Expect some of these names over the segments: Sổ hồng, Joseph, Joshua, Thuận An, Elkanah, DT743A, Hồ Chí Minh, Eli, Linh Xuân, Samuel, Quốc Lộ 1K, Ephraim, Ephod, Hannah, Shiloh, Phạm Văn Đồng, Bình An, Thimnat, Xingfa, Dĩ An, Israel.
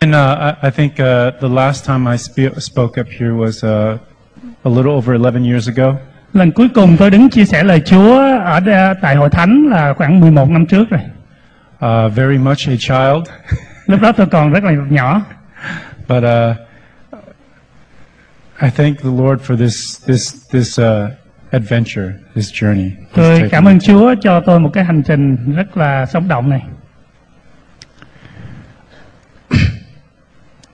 And I think the last time I spoke up here was a little over 11 years ago. Lần cuối cùng tôi đứng chia sẻ lời Chúa ở tại hội thánh là khoảng 11 năm trước rồi. Very much a child. Lúc đó tôi còn rất là nhỏ. But I thank the Lord for this adventure, this journey. Tôi cảm ơn Chúa cho tôi một cái hành trình rất là sống động này.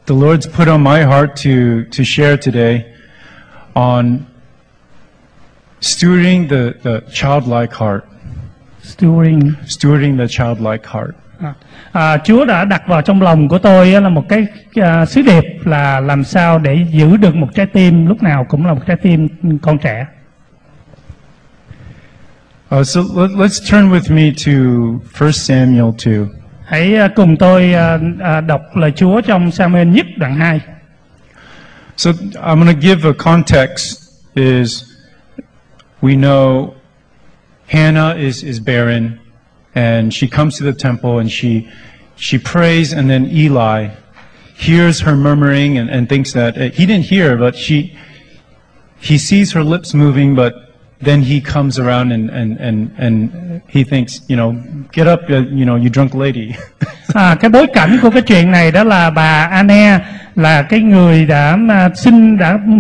The Lord's put on my heart to share today on stewarding the childlike heart. Stewarding the childlike heart. Chúa đã đặt vào trong lòng của tôi là một cái sứ điệp là làm sao để giữ được một trái tim lúc nào cũng là một trái tim con trẻ. So let's turn with me to 1 Samuel 2. Hãy cùng tôi đọc lời Chúa trong Samuel nhất đoạn 2. So I'm going to give a context is we know Hannah is barren. And she comes to the temple and she prays, and then Eli hears her murmuring and thinks that he didn't hear, but he sees her lips moving, but then he comes around and he thinks, you know, get up, you know, you drunk lady. Cái bối cảnh của cái chuyện này đó là bà Anna là cái người đã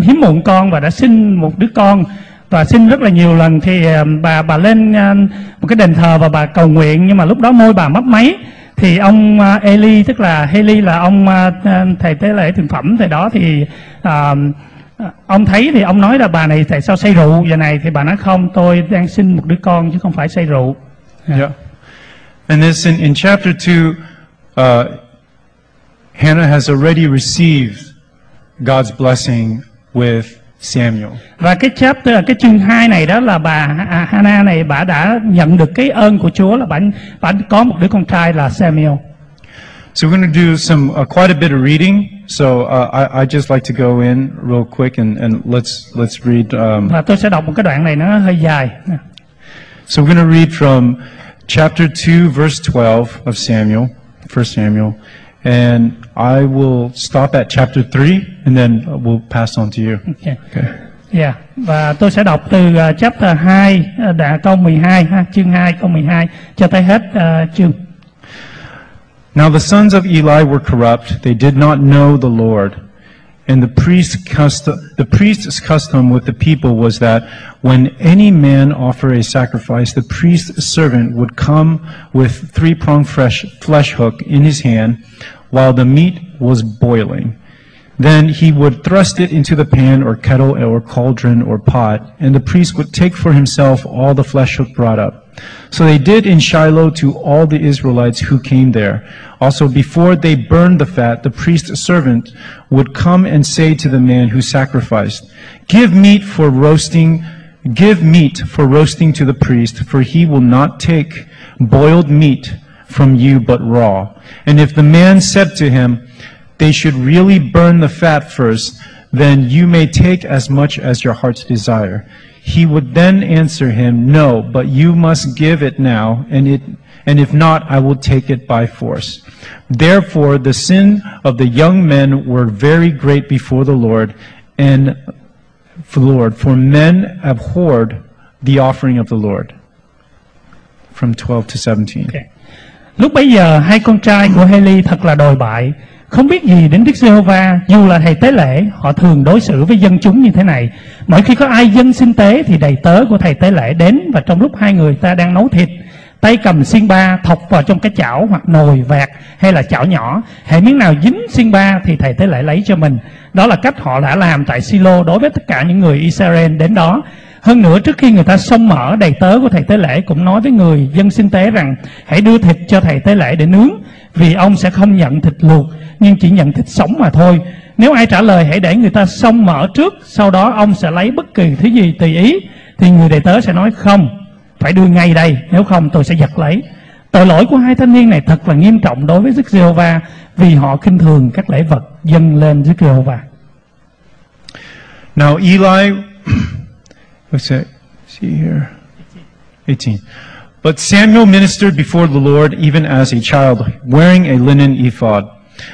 hiếm muộn con và đã sinh một đứa con. Và xin rất là nhiều lần thì bà lên một cái đền thờ và bà cầu nguyện, nhưng mà lúc đó môi bà mấp máy. Thì ông Eli, tức là Eli là ông thầy tế lễ thượng phẩm thầy đó, thì ông thấy thì ông nói là bà này tại sao say rượu giờ này, thì bà nói không, tôi đang sinh một đứa con chứ không phải say rượu. Yeah. And this in chapter 2, Hannah has already received God's blessing with Samuel. Và cái chương 2 này đó là bà Hannah này, bà đã nhận được cái ơn của Chúa là bà có một đứa con trai là Samuel. So we're going to do quite a bit of reading. So I just like to go in real quick and let's read. Và tôi sẽ đọc một cái đoạn này nó hơi dài. So we're going to read from chapter 2 verse 12 of Samuel, 1 Samuel. And I will stop at chapter 3 and then we'll pass on to you. Okay. Okay. Yeah. Và tôi sẽ đọc từ chapter 2 câu 12 ha, chương 2 câu 12 cho tới hết chương. Now the sons of Eli were corrupt, they did not know the Lord. And the priest's custom with the people was that when any man offered a sacrifice, the priest's servant would come with three-pronged flesh hook in his hand while the meat was boiling. Then he would thrust it into the pan or kettle or cauldron or pot, and the priest would take for himself all the flesh hook brought up. So they did in Shiloh to all the Israelites who came there. Also, before they burned the fat, the priest's servant would come and say to the man who sacrificed, Give meat for roasting to the priest, for he will not take boiled meat from you but raw. And if the man said to him, They should really burn the fat first, then you may take as much as your heart's desire. He would then answer him, No, but you must give it now, and if not, I will take it by force. Therefore, the sin of the young men were very great before the Lord, for men abhorred the offering of the Lord. From 12 to 17. Okay. Lúc bấy giờ, hai con trai của Heli thật là đồi bại. Không biết gì đến Đức Giê-hô-va, dù là thầy tế lễ, họ thường đối xử với dân chúng như thế này. Mỗi khi có ai dâng xin tế thì đầy tớ của thầy tế lễ đến, và trong lúc hai người ta đang nấu thịt, tay cầm xiên ba thọc vào trong cái chảo hoặc nồi vạc hay là chảo nhỏ, hễ miếng nào dính xiên ba thì thầy tế lễ lấy cho mình. Đó là cách họ đã làm tại Shiloh đối với tất cả những người Israel đến đó. Hơn nữa, trước khi người ta xông mở, đầy tớ của thầy tế lễ cũng nói với người dân xin tế rằng hãy đưa thịt cho thầy tế lễ để nướng, vì ông sẽ không nhận thịt luộc nhưng chỉ nhận thịt sống mà thôi. Nếu ai trả lời hãy để người ta xông mở trước, sau đó ông sẽ lấy bất kỳ thứ gì tùy ý, thì người đầy tớ sẽ nói không, phải đưa ngay đây, nếu không tôi sẽ giật lấy. Tội lỗi của hai thanh niên này thật là nghiêm trọng đối với Đức Giê-hô-va, vì họ khinh thường các lễ vật dâng lên Đức Giê-hô-va. Now Eli, let's see here, 18. But Samuel ministered before the Lord even as a child, wearing a linen ephod.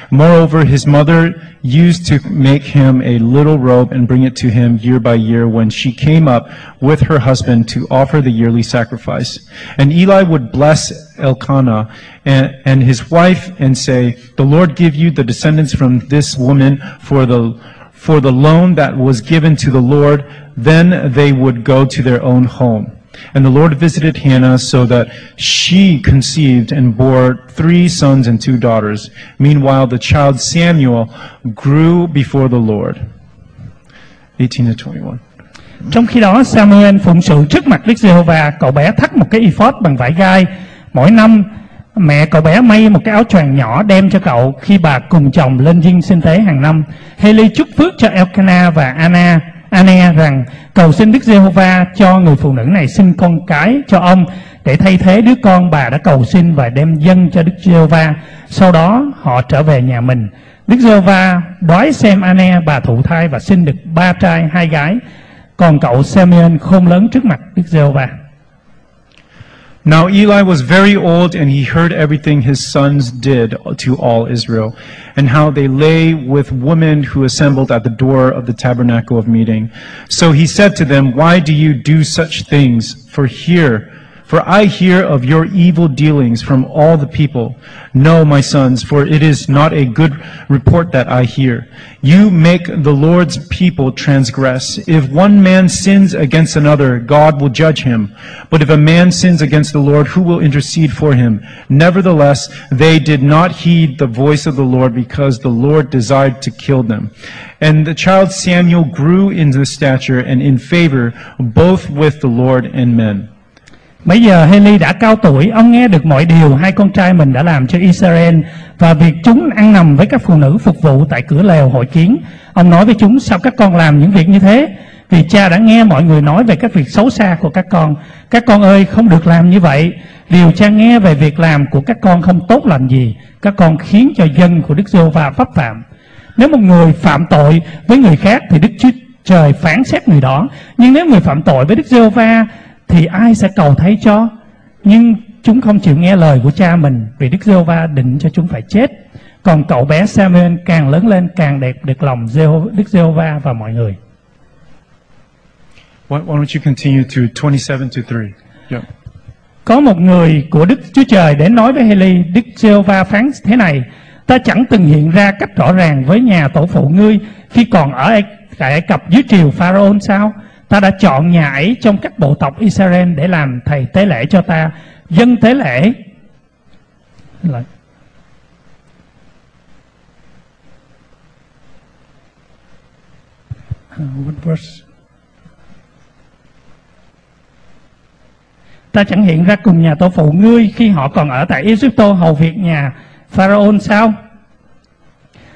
Moreover, his mother used to make him a little robe and bring it to him year by year when she came up with her husband to offer the yearly sacrifice. And Eli would bless Elkanah and his wife and say, "The Lord give you the descendants from this woman for the loan that was given to the Lord." Then they would go to their own home. And the Lord visited Hannah so that she conceived and bore 3 sons and 2 daughters. Meanwhile, the child Samuel grew before the Lord. 18 to 21. Trong khi đó, Samuel phụng sự trước mặt Đức Giê-hô-va. Cậu bé thắt một cái ephod bằng vải gai. Mỗi năm, mẹ cậu bé may một cái áo choàng nhỏ đem cho cậu khi bà cùng chồng lên dinh sinh tế hàng năm. Hê-li chúc phước cho Elkanah và Anna rằng cầu xin Đức Giê-hô-va cho người phụ nữ này sinh con cái cho ông để thay thế đứa con bà đã cầu xin và đem dâng cho Đức Giê-hô-va. Sau đó họ trở về nhà mình. Đức Giê-hô-va đoái xem Anna bà thụ thai và sinh được 3 trai 2 gái. Còn cậu Samuel khôn lớn trước mặt Đức Giê-hô-va. Now Eli was very old, and he heard everything his sons did to all Israel, and how they lay with women who assembled at the door of the tabernacle of meeting. So he said to them, "Why do you do such things? For I hear of your evil dealings from all the people. No, my sons, for it is not a good report that I hear. You make the Lord's people transgress. If one man sins against another, God will judge him. But if a man sins against the Lord, who will intercede for him? Nevertheless, they did not heed the voice of the Lord because the Lord desired to kill them." And the child Samuel grew in the stature and in favor both with the Lord and men. Bây giờ Hê-li đã cao tuổi, ông nghe được mọi điều hai con trai mình đã làm cho Israel và việc chúng ăn nằm với các phụ nữ phục vụ tại cửa lều hội kiến. Ông nói với chúng, sao các con làm những việc như thế? Vì cha đã nghe mọi người nói về các việc xấu xa của các con. Các con ơi, không được làm như vậy. Điều cha nghe về việc làm của các con không tốt lành gì. Các con khiến cho dân của Đức Giê-hô-va pháp phạm. Nếu một người phạm tội với người khác thì Đức Chúa Trời phán xét người đó. Nhưng nếu người phạm tội với Đức Giê-hô-va thì ai sẽ cầu thấy cho? Nhưng chúng không chịu nghe lời của cha mình, vì Đức Giê-hô-va định cho chúng phải chết. Còn cậu bé Samuel càng lớn lên càng đẹp được lòng Đức Giê-hô-va và mọi người. Why don't you continue to 27 to 3? Yeah. Có một người của Đức Chúa Trời đến nói với Hê-li, Đức Giê-hô-va phán thế này: ta chẳng từng hiện ra cách rõ ràng với nhà tổ phụ ngươi khi còn ở Ai Cập dưới triều Pharaoh sao? Ta đã chọn nhà ấy trong các bộ tộc Israel để làm thầy tế lễ cho ta, dân tế lễ. Ta chẳng hiện ra cùng nhà tổ phụ ngươi khi họ còn ở tại Egypto hầu việc nhà Pharaoh sao?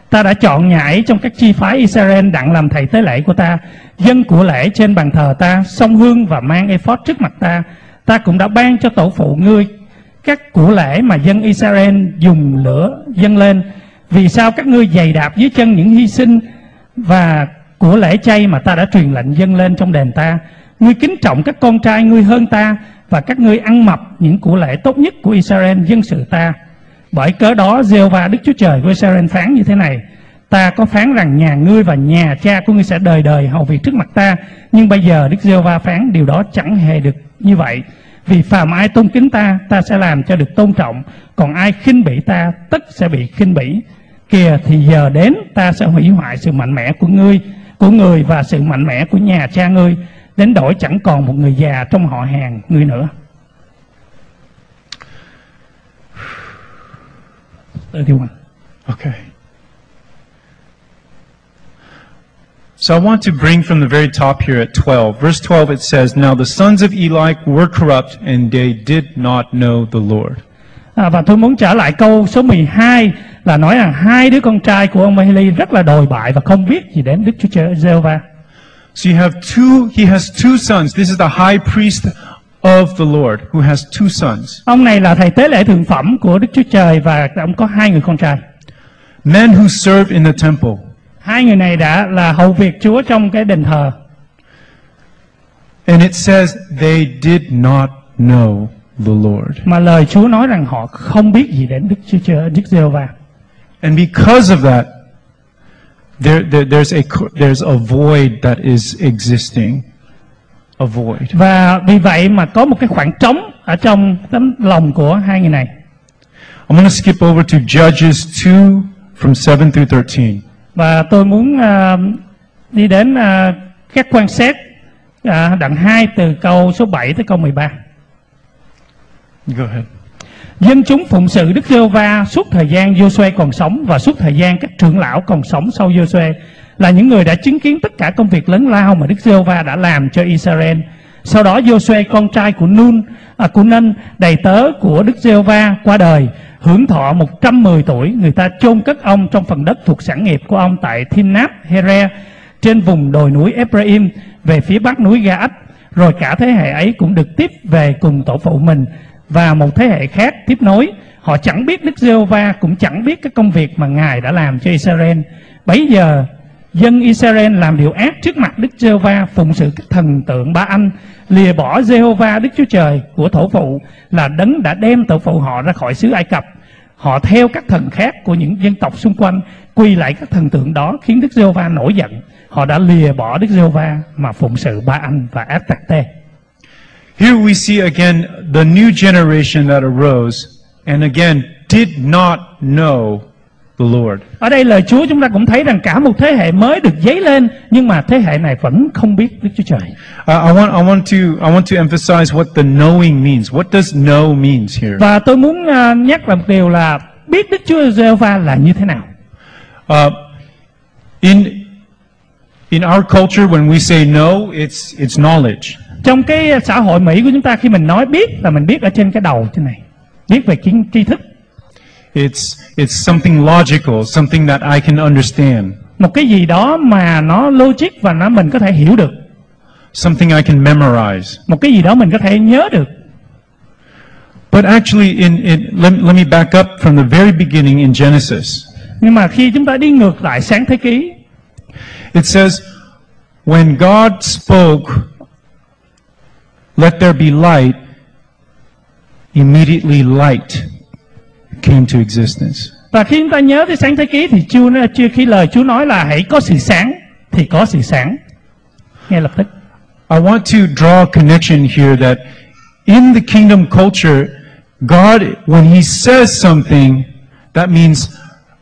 Ta đã chọn nhà ấy trong các chi phái Israel đặng làm thầy tế lễ của ta, dân của lễ trên bàn thờ ta, xông hương và mang ephod trước mặt ta. Ta cũng đã ban cho tổ phụ ngươi các của lễ mà dân Israel dùng lửa dâng lên. Vì sao các ngươi giày đạp dưới chân những hy sinh và của lễ chay mà ta đã truyền lệnh dâng lên trong đền ta? Ngươi kính trọng các con trai ngươi hơn ta, và các ngươi ăn mập những của lễ tốt nhất của Israel dân sự ta. Bởi cớ đó Giê-hô-va Đức Chúa Trời của Israel phán như thế này: ta có phán rằng nhà ngươi và nhà cha của ngươi sẽ đời đời hầu việc trước mặt ta. Nhưng bây giờ Đức Giê-hô-va phán điều đó chẳng hề được như vậy. Vì phàm ai tôn kính ta, ta sẽ làm cho được tôn trọng. Còn ai khinh bỉ ta, tất sẽ bị khinh bỉ. Kìa, thì giờ đến, ta sẽ hủy hoại sự mạnh mẽ của người và sự mạnh mẽ của nhà cha ngươi, đến đổi chẳng còn một người già trong họ hàng ngươi nữa. 31. Okay. So I want to bring from the very top here at 12. Verse 12 it says, "Now the sons of Eli were corrupt and they did not know the Lord." Và tôi muốn trở lại câu số 12 là nói rằng hai đứa con trai của ông Eli rất là đồi bại và không biết gì đến Đức Chúa Trời Giê-hô-va. So you have he has two sons. This is the high priest of the Lord who has 2 sons. Ông này là thầy tế lễ thượng phẩm của Đức Chúa Trời và ông có 2 người con trai. Men who serve in the temple. 2 người này đã là hầu việc Chúa trong cái đền thờ. And it says they did not know the Lord. Mà lời Chúa nói rằng họ không biết gì đến Đức Chúa Trời, Đức Giê-hô-va. And because of that, there's a void that is existing. A void. Và vì vậy mà có một cái khoảng trống ở trong tấm lòng của hai người này. I'm going to skip over to Judges 2 from 7 through 13. Và tôi muốn đi đến các quan xét đoạn 2 từ câu số 7 tới câu 13. Go ahead. Dân chúng phụng sự Đức Giê-hô-va suốt thời gian Giô-suê còn sống và suốt thời gian các trưởng lão còn sống sau Giô-suê là những người đã chứng kiến tất cả công việc lớn lao mà Đức Giê-hô-va đã làm cho Israel. Sau đó Giô-suê con trai của Nun, đầy tớ của Đức Giê-hô-va qua đời, hưởng thọ 110 tuổi. Người ta chôn cất ông trong phần đất thuộc sản nghiệp của ông tại Thimnat Here trên vùng đồi núi Ephraim về phía bắc núi Ga-ách. Rồi cả thế hệ ấy cũng được tiếp về cùng tổ phụ mình và một thế hệ khác tiếp nối. Họ chẳng biết Đức Giê-hô-va cũng chẳng biết các công việc mà Ngài đã làm cho Israel. Bấy giờ dân Israel làm điều ác trước mặt Đức Giê-hô-va, phụng sự các thần tượng Ba-anh, lìa bỏ Giê-hô-va Đức Chúa Trời của tổ phụ là đấng đã đem tổ phụ họ ra khỏi xứ Ai Cập. Họ theo các thần khác của những dân tộc xung quanh, quy lại các thần tượng đó, khiến Đức Giê-hô-va nổi giận. Họ đã lìa bỏ Đức Giê-hô-va mà phụng sự Ba-anh và Ác-tạc-tê. Here we see again the new generation that arose and again did not know the Lord. Ở đây lời Chúa chúng ta cũng thấy rằng cả một thế hệ mới được dấy lên nhưng mà thế hệ này vẫn không biết Đức Chúa Trời. I want to emphasize what the knowing means. What does know means here? Và tôi muốn nhắc lại một điều là biết Đức Chúa Giê-hô-va là như thế nào. In our culture when we say know, it's knowledge. Trong cái xã hội Mỹ của chúng ta khi mình nói biết là mình biết ở trên cái đầu trên này, biết về kiến tri thức. It's something logical, something that I can understand. Một cái gì đó mà nó logic và mình có thể hiểu được. Something I can memorize. Một cái gì đó mình có thể nhớ được. But actually let me back up from the very beginning in Genesis. Nhưng mà khi chúng ta đi ngược lại sáng thế ký. It says when God spoke let there be light, immediately light came to existence. Và khi chúng ta nhớ tới sáng thế ký thì chưa khi lời Chúa nói là hãy có sự sáng thì có sự sáng ngay lập tức. I want to draw a connection here that in the kingdom culture, God when he says something, that means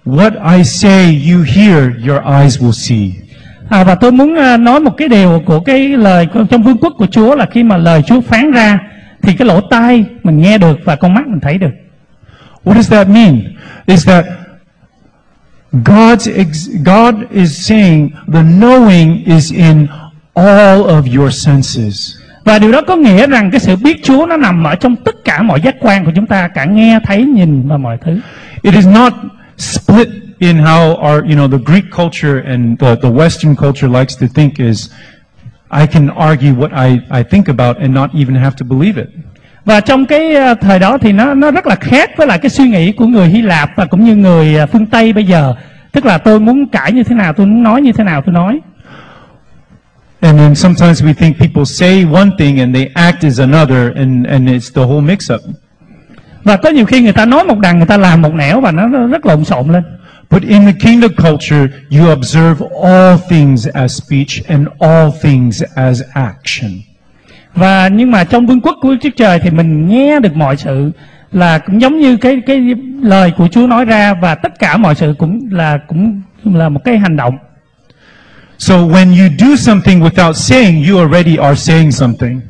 what I say you hear, your eyes will see. Và tôi muốn nói một cái điều của cái lời trong vương quốc của Chúa là khi mà lời Chúa phán ra thì cái lỗ tai mình nghe được và con mắt mình thấy được. What does that mean? Is that God is saying the knowing is in all of your senses. Và điều đó có nghĩa rằng cái sự biết Chúa nó nằm ở trong tất cả mọi giác quan của chúng ta, cả nghe, thấy, nhìn và mọi thứ. It is not split in how our, you know, the Greek culture and the Western culture likes to think is I can argue what I think about and not even have to believe it. Và trong cái thời đó thì nó rất là khác với lại cái suy nghĩ của người Hy Lạp và cũng như người phương Tây bây giờ, tức là tôi muốn cãi như thế nào, tôi muốn nói như thế nào tôi nói. And then sometimes we think people say one thing and they act as another and it's the whole mix up. Và có nhiều khi người ta nói một đằng người ta làm một nẻo và nó rất lộn xộn lên. But in the kingdom culture, you observe all things as speech and all things as action. Và nhưng mà trong vương quốc của Chúa Trời thì mình nghe được mọi sự là cũng giống như cái lời của Chúa nói ra và tất cả mọi sự cũng là một cái hành động. So when you do something without saying, you already are saying something.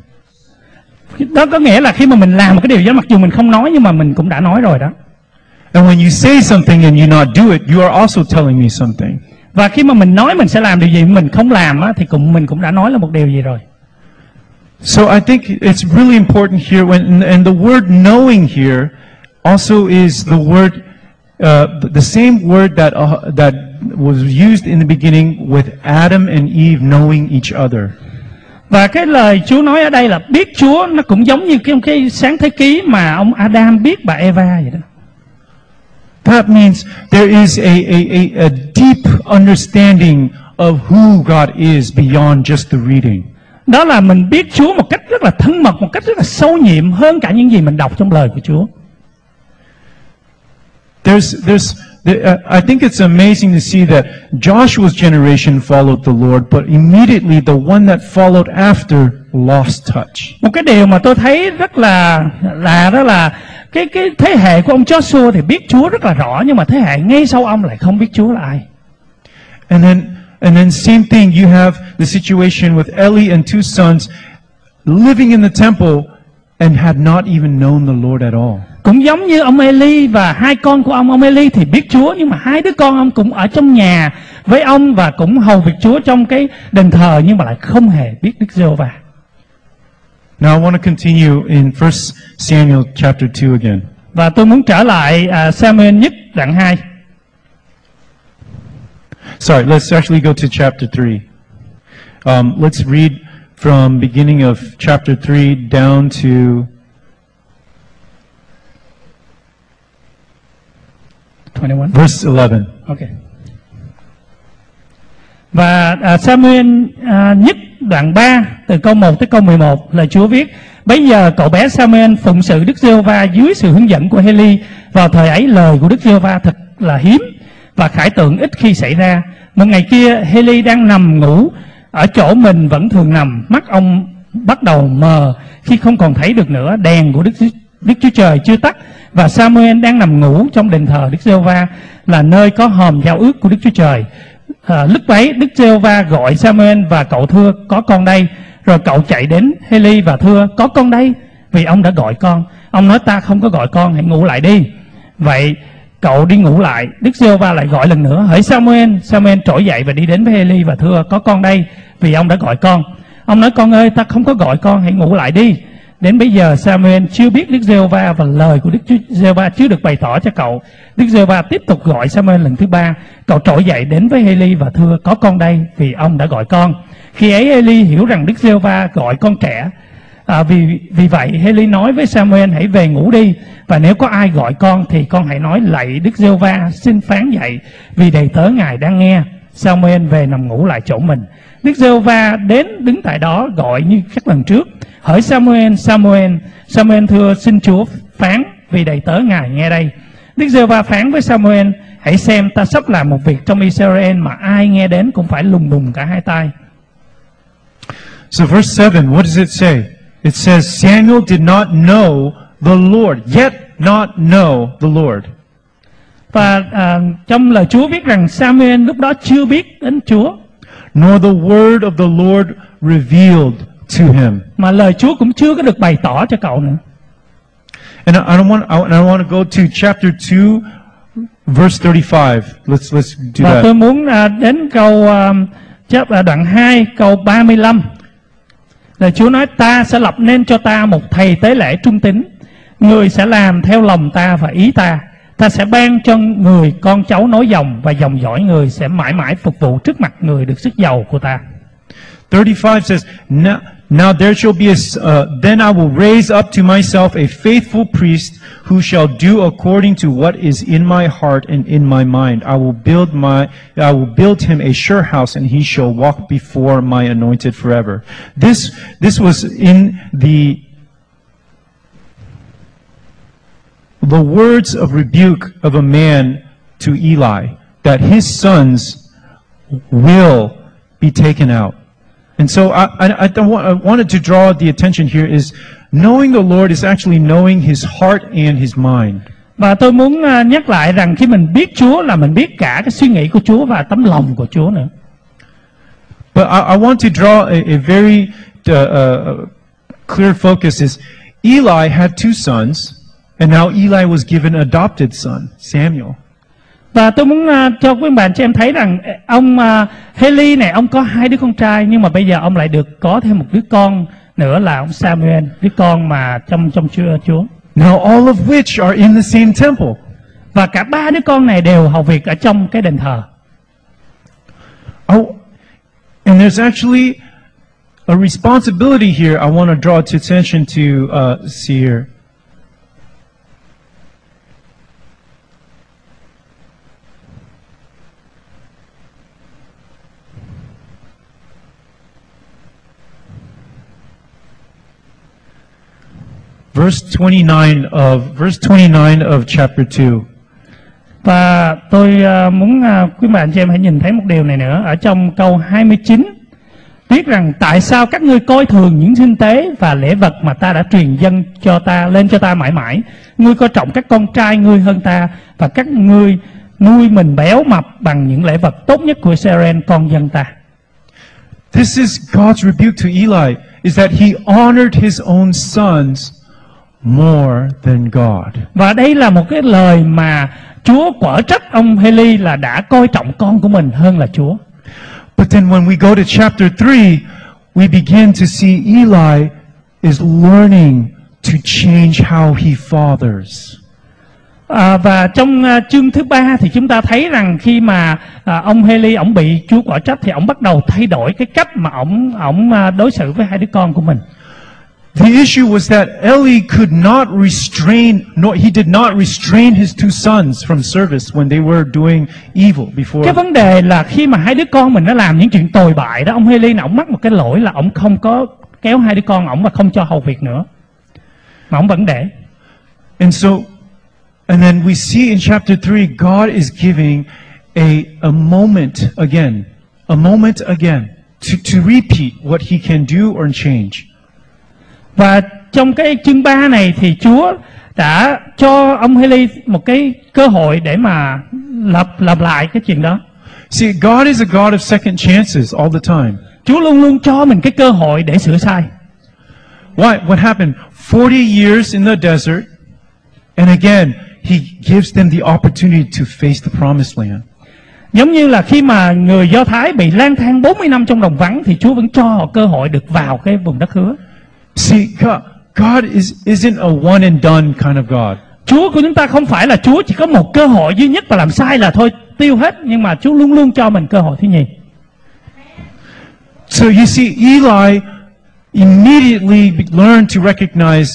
Đó có nghĩa là khi mà mình làm một cái điều đó mặc dù mình không nói nhưng mà mình cũng đã nói rồi đó. And when you say something and you not do it, you are also telling me something. Và khi mà mình nói mình sẽ làm điều gì mình không làm á thì mình cũng đã nói là một điều gì rồi. So I think it's really important here when and the word knowing here also is the word the same word that was used in the beginning with Adam and Eve knowing each other. Và cái lời Chúa nói ở đây là biết Chúa nó cũng giống như cái sáng thế ký mà ông Adam biết bà Eva vậy đó. That means there is a deep understanding of who God is beyond just the reading. Đó là mình biết Chúa một cách rất là thân mật, một cách rất là sâu nhiệm hơn cả những gì mình đọc trong lời của Chúa. There's I think it's amazing to see that Joshua's generation followed the Lord, but immediately the one that followed after lost touch. Một cái điều mà tôi thấy rất là đó là cái thế hệ của ông Joshua thì biết Chúa rất là rõ, nhưng mà thế hệ ngay sau ông lại không biết Chúa là ai. And then same thing, you have the situation with Eli and two sons living in the temple and had not even known the Lord at all. Cũng giống như ông Eli và hai con của ông Eli thì biết Chúa, nhưng mà hai đứa con ông cũng ở trong nhà với ông và cũng hầu việc Chúa trong cái đền thờ, nhưng mà lại không hề biết Đức Giê-hô-va. Now I want to continue in 1 Samuel chapter 2 again. Và tôi muốn trở lại Samuel nhất đoạn 2. Sorry, let's actually go to chapter 3. Let's read from beginning of chapter 3 down to 21. Verse 11. Okay. Và Samuel nhất đoạn 3 từ câu 1 tới câu 11 là Chúa viết: Bấy giờ cậu bé Samuel phụng sự Đức Giê-hô-va dưới sự hướng dẫn của Eli. Vào thời ấy lời của Đức Giê-hô-va thật là hiếm và khải tượng ít khi xảy ra. Một ngày kia Eli đang nằm ngủ ở chỗ mình, vẫn thường nằm, mắt ông bắt đầu mờ khi không còn thấy được nữa. Đèn của Đức Chúa Trời chưa tắt và Samuel đang nằm ngủ trong đền thờ Đức Giê-hô-va là nơi có hòm giao ước của Đức Chúa Trời. Lúc ấy Đức Giê-hô-va gọi Samuel và cậu thưa: Có con đây. Rồi cậu chạy đến Eli và thưa: Có con đây, vì ông đã gọi con. Ông nói: Ta không có gọi con, hãy ngủ lại đi. Vậy cậu đi ngủ lại. Đức Giê-hô-va lại gọi lần nữa: Hỡi Samuel. Samuel trỗi dậy và đi đến với Eli và thưa: Có con đây, vì ông đã gọi con. Ông nói: Con ơi, ta không có gọi con, hãy ngủ lại đi. Đến bây giờ Samuel chưa biết Đức Giê-hô-va và lời của Đức Giê-hô-va chưa được bày tỏ cho cậu. Đức Giê-hô-va tiếp tục gọi Samuel lần thứ ba. Cậu trỗi dậy đến với Eli và thưa: Có con đây, vì ông đã gọi con. Khi ấy Eli hiểu rằng Đức Giê-hô-va gọi con trẻ. Vì vậy Eli nói với Samuel: Hãy về ngủ đi, và nếu có ai gọi con thì con hãy nói: Lạy Đức Giê-hô-va, xin phán dạy, vì đầy tớ Ngài đang nghe. Samuel về nằm ngủ lại chỗ mình. Đức Giê-hô-va đến đứng tại đó gọi như các lần trước: Hỡi Samuel, Samuel. Samuel thưa: Xin Chúa phán, vì đầy tớ Ngài nghe đây. Đức Giê-hô-va phán với Samuel: Hãy xem, ta sắp làm một việc trong Israel mà ai nghe đến cũng phải lùng đùng cả hai tai. So verse 7, what does it say? It says Samuel did not know the Lord, yet not know the Lord. Và trong lời Chúa viết rằng Samuel lúc đó chưa biết đến Chúa. Nor the word of the Lord revealed to him. Mà lời Chúa cũng chưa có được bày tỏ cho cậu nữa. And I want to go to chapter 2 verse 35. Let's do that. Và tôi muốn đến đoạn 2 câu 35. Lời Chúa nói: Ta sẽ lập nên cho ta một thầy tế lễ trung tín, người sẽ làm theo lòng ta và ý ta. Ta sẽ ban cho người con cháu nối dòng, và dòng dõi người sẽ mãi mãi phục vụ trước mặt người được sức giàu của ta. 35 says, Now there shall be then I will raise up to myself a faithful priest who shall do according to what is in my heart and in my mind. I will build him a sure house, and he shall walk before my anointed forever. This was in the words of rebuke of a man to Eli, that his sons will be taken out. And so I wanted to draw the attention here is knowing the Lord is actually knowing his heart and his mind. Và tôi muốn nhắc lại rằng khi mình biết Chúa là mình biết cả cái suy nghĩ của Chúa và tấm lòng của Chúa nữa. But I want to draw a very clear focus is Eli had two sons, and now Eli was given an adopted son, Samuel. Và tôi muốn cho quý bạn cho em thấy rằng ông Eli này, ông có hai đứa con trai, nhưng mà bây giờ ông lại được có thêm một đứa con nữa là ông Samuel, đứa con mà trong Chúa. Now all of which are in the same temple. Và cả ba đứa con này đều hầu việc ở trong cái đền thờ. Oh, and there's actually a responsibility here. I want to draw attention to see here. Verse 29 of chapter 2. Và Tôi muốn quý bạn chị em hãy nhìn thấy một điều này nữa. Ở trong câu 29, tiếc rằng tại sao các ngươi coi thường những sinh tế và lễ vật mà ta đã truyền dâng cho ta, lên cho ta mãi mãi. Ngươi coi trọng các con trai ngươi hơn ta, và các ngươi nuôi mình béo mập bằng những lễ vật tốt nhất của Israel con dân ta. This is God's rebuke to Eli, is that he honored his own sons more than God. Và đây là một cái lời mà Chúa quở trách ông Eli là đã coi trọng con của mình hơn là Chúa. But then when we go to chapter 3, we begin to see Eli is learning to change how he fathers. Và trong chương thứ 3 thì chúng ta thấy rằng khi mà ông Eli ổng bị Chúa quở trách thì ổng bắt đầu thay đổi cái cách mà ổng đối xử với hai đứa con của mình. The issue was that Eli could not restrain, he did not restrain his two sons from service when they were doing evil before. Cái vấn đề là khi mà hai đứa con mình nó làm những chuyện tồi bại đó, ông Eli ổng mắc một cái lỗi là ổng không có kéo hai đứa con ổng và không cho hầu việc nữa, mà ổng vẫn để. And then we see in chapter 3, God is giving a moment again to repeat what he can do or change. Và trong cái chương 3 này thì Chúa đã cho ông Eli một cái cơ hội để mà lặp lại cái chuyện đó. See, God is a God of second chances all the time. Chúa luôn luôn cho mình cái cơ hội để sửa sai. What happened? 40 years in the desert, and again, he gives them the opportunity to face the promised land. Giống như là khi mà người Do Thái bị lang thang 40 năm trong đồng vắng thì Chúa vẫn cho họ cơ hội được vào cái vùng đất hứa. See, God isn't a one and done kind of God. Chúa của chúng ta không phải là Chúa chỉ có một cơ hội duy nhất và làm sai là thôi tiêu hết, nhưng mà Chúa luôn luôn cho mình cơ hội thứ nhì. So you see, Eli immediately learned to recognize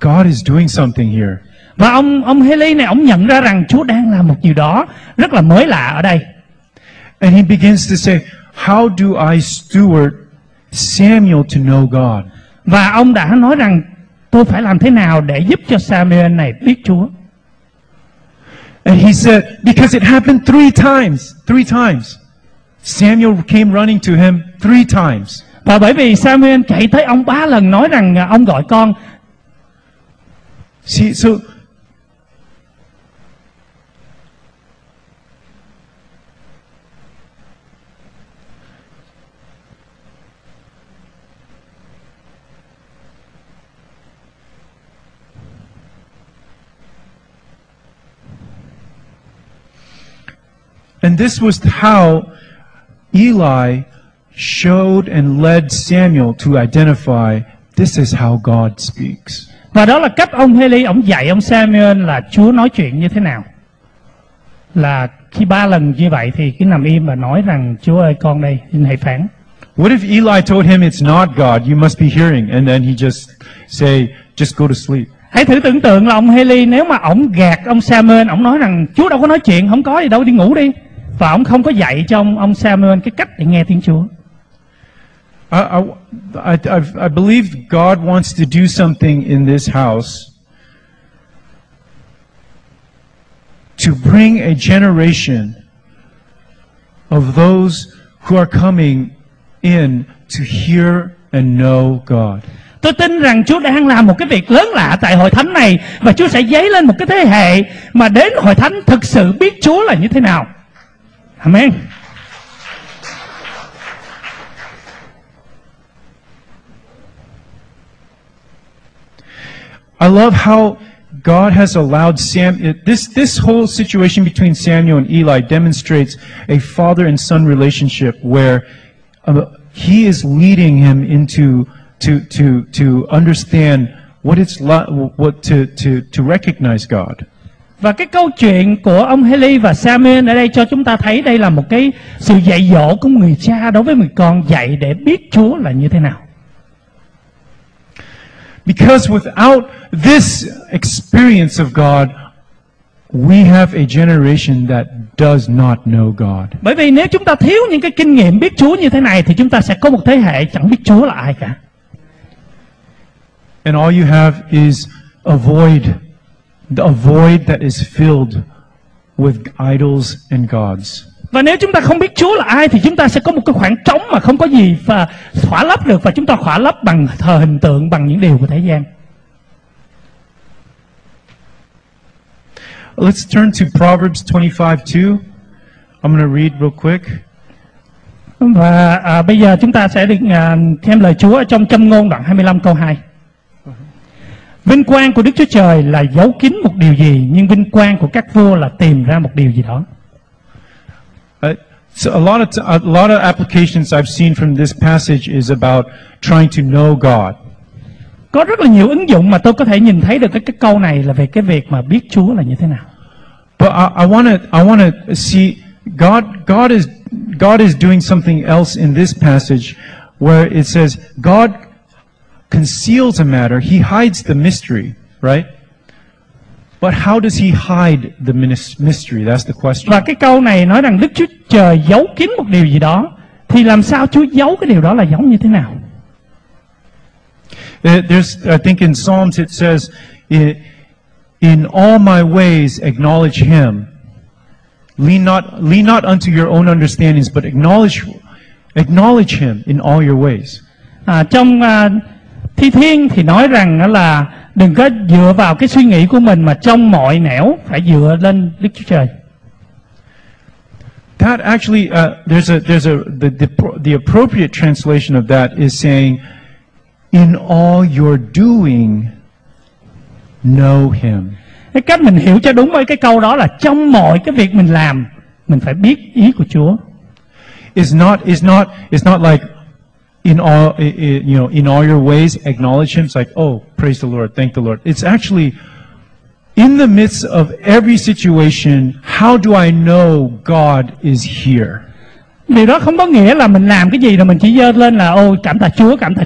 God is doing something here. Và ông Eli này ông nhận ra rằng Chúa đang làm một điều đó rất là mới lạ ở đây. And he begins to say, how do I steward Samuel to know God? Và ông đã nói rằng tôi phải làm thế nào để giúp cho Samuel này biết Chúa. And he said, because it happened three times. Samuel came running to him three times. Và bởi vì Samuel chạy tới ông 3 lần nói rằng ông gọi con. See, so and this was how Eli showed and led Samuel to identify this is how God speaks. Và đó là cách ông Eli ổng dạy ông Samuel là Chúa nói chuyện như thế nào. Là khi 3 lần như vậy thì cứ nằm im và nói rằng Chúa ơi con đây, xin hãy phán. What if Eli told him it's not God, you must be hearing, and then he just say just go to sleep. Hãy thử tưởng tượng là ông Eli nếu mà ổng gạt ông Samuel, ổng nói rằng Chúa đâu có nói chuyện, không có gì đâu, đi ngủ đi. Và ổng không có dạy cho ông Samuel cái cách để nghe tiếng Chúa. I believe God wants to do something in this house to bring a generation of those who are coming in to hear and know God. Tôi tin rằng Chúa đang làm một cái việc lớn lạ tại hội thánh này, và Chúa sẽ dấy lên một cái thế hệ mà đến hội thánh thực sự biết Chúa là như thế nào. Amen. I love how God has allowed this whole situation between Samuel and Eli demonstrates a father and son relationship where he is leading him into to understand what it's to recognize God. Và cái câu chuyện của ông Eli và Samuel ở đây cho chúng ta thấy đây là một cái sự dạy dỗ của người cha đối với người con, dạy để biết Chúa là như thế nào. Because without this experience of God, we have a generation that does not know God. Bởi vì nếu chúng ta thiếu những cái kinh nghiệm biết Chúa như thế này thì chúng ta sẽ có một thế hệ chẳng biết Chúa là ai cả. And all you have is a void that is filled with idols and gods. Và nếu chúng ta không biết Chúa là ai thì chúng ta sẽ có một cái khoảng trống mà không có gì và khỏa lấp được, và chúng ta khỏa lấp bằng thờ hình tượng, bằng những điều của thế gian. Let's turn to Proverbs 25:2. I'm going to read real quick. Và bây giờ chúng ta sẽ được thêm lời Chúa trong Châm Ngôn đoạn 25 câu 2. Vinh quang của Đức Chúa Trời là giấu kín một điều gì, nhưng vinh quang của các vua là tìm ra một điều gì đó. So a lot of applications I've seen from this passage is about trying to know God. Có rất là nhiều ứng dụng mà tôi có thể nhìn thấy được cái câu này là về cái việc mà biết Chúa là như thế nào. But I want to see God is doing something else in this passage where it says God conceals a matter, he hides the mystery, right? But how does he hide the mystery? That's the question. Và cái câu này nói rằng Đức Chúa Trời giấu kín một điều gì đó, thì làm sao Chúa giấu cái điều đó là giống như thế nào? I think in Psalms it says, in all my ways acknowledge him. Lean not unto your own understandings, but acknowledge him in all your ways. Trong Thi Thiên thì nói rằng là đừng có dựa vào cái suy nghĩ của mình, mà trong mọi nẻo phải dựa lên Đức Chúa Trời. That actually there's the appropriate translation of that is saying in all your doing know him. Cái cách mình hiểu cho đúng với cái câu đó là trong mọi cái việc mình làm mình phải biết ý của Chúa. It's not like in all your ways acknowledge him. It's like, oh, praise the Lord, thank the Lord. It's actually in the midst of every situation, how do I know God is here? Điều đó không có nghĩa là mình làm cái gì là mình chỉ giơ lên là ôi cảm tạ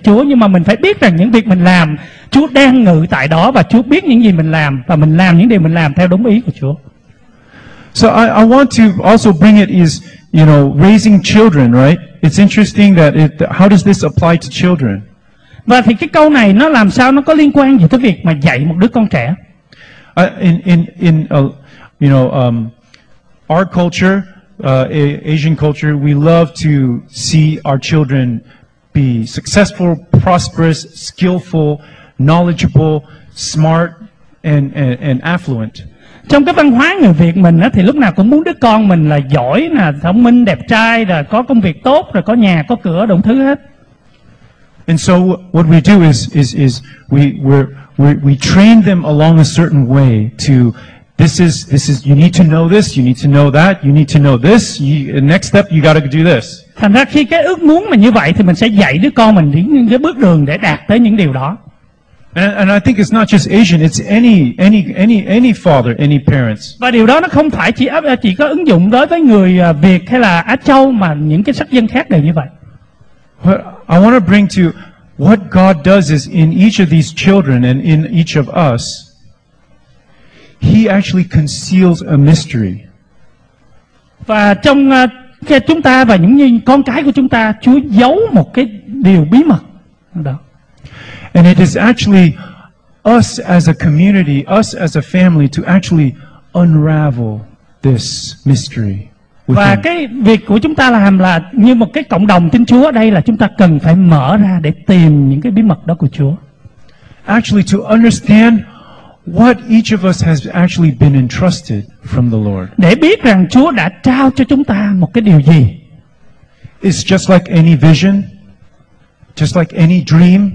Chúa, nhưng mà mình phải biết rằng những việc mình làm Chúa đang ngự tại đó, và Chúa biết những gì mình làm, và mình làm những điều mình làm theo đúng ý của Chúa. So I want to also bring it is, you know, raising children, right? It's interesting that how does this apply to children? Và thì cái câu này nó làm sao nó có liên quan gì tới việc mà dạy một đứa con trẻ? Our culture, Asian culture, we love to see our children be successful, prosperous, skillful, knowledgeable, smart, and affluent. Trong cái văn hóa người Việt mình á, thì lúc nào cũng muốn đứa con mình là giỏi nè, thông minh, đẹp trai, rồi có công việc tốt, rồi có nhà, có cửa, đủ thứ hết. And so what we do is we train them along a certain way to this is you need to know this, you need to know that, you need to know this, next step you got to do this. Thành ra khi cái ước muốn mà như vậy thì mình sẽ dạy đứa con mình những cái bước đường để đạt tới những điều đó. And I think it's not just Asian, it's any father, any parents. Và điều đó nó không phải chỉ có ứng dụng đối với người Việt hay là Á Châu, mà những cái sắc dân khác đều như vậy. What I want to bring to what God does is in each of these children and in each of us, he actually conceals a mystery. Và trong chúng ta và những con cái của chúng ta, Chúa giấu một cái điều bí mật đó. And it is actually us as a community, us as a family, to actually unravel this mystery. Và cái việc của chúng ta làm là như một cái cộng đồng tin Chúa ở đây là chúng ta cần phải mở ra để tìm những cái bí mật đó của Chúa. Actually, to understand what each of us has actually been entrusted from the Lord. Để biết rằng Chúa đã trao cho chúng ta một cái điều gì. It's just like any vision, just like any dream.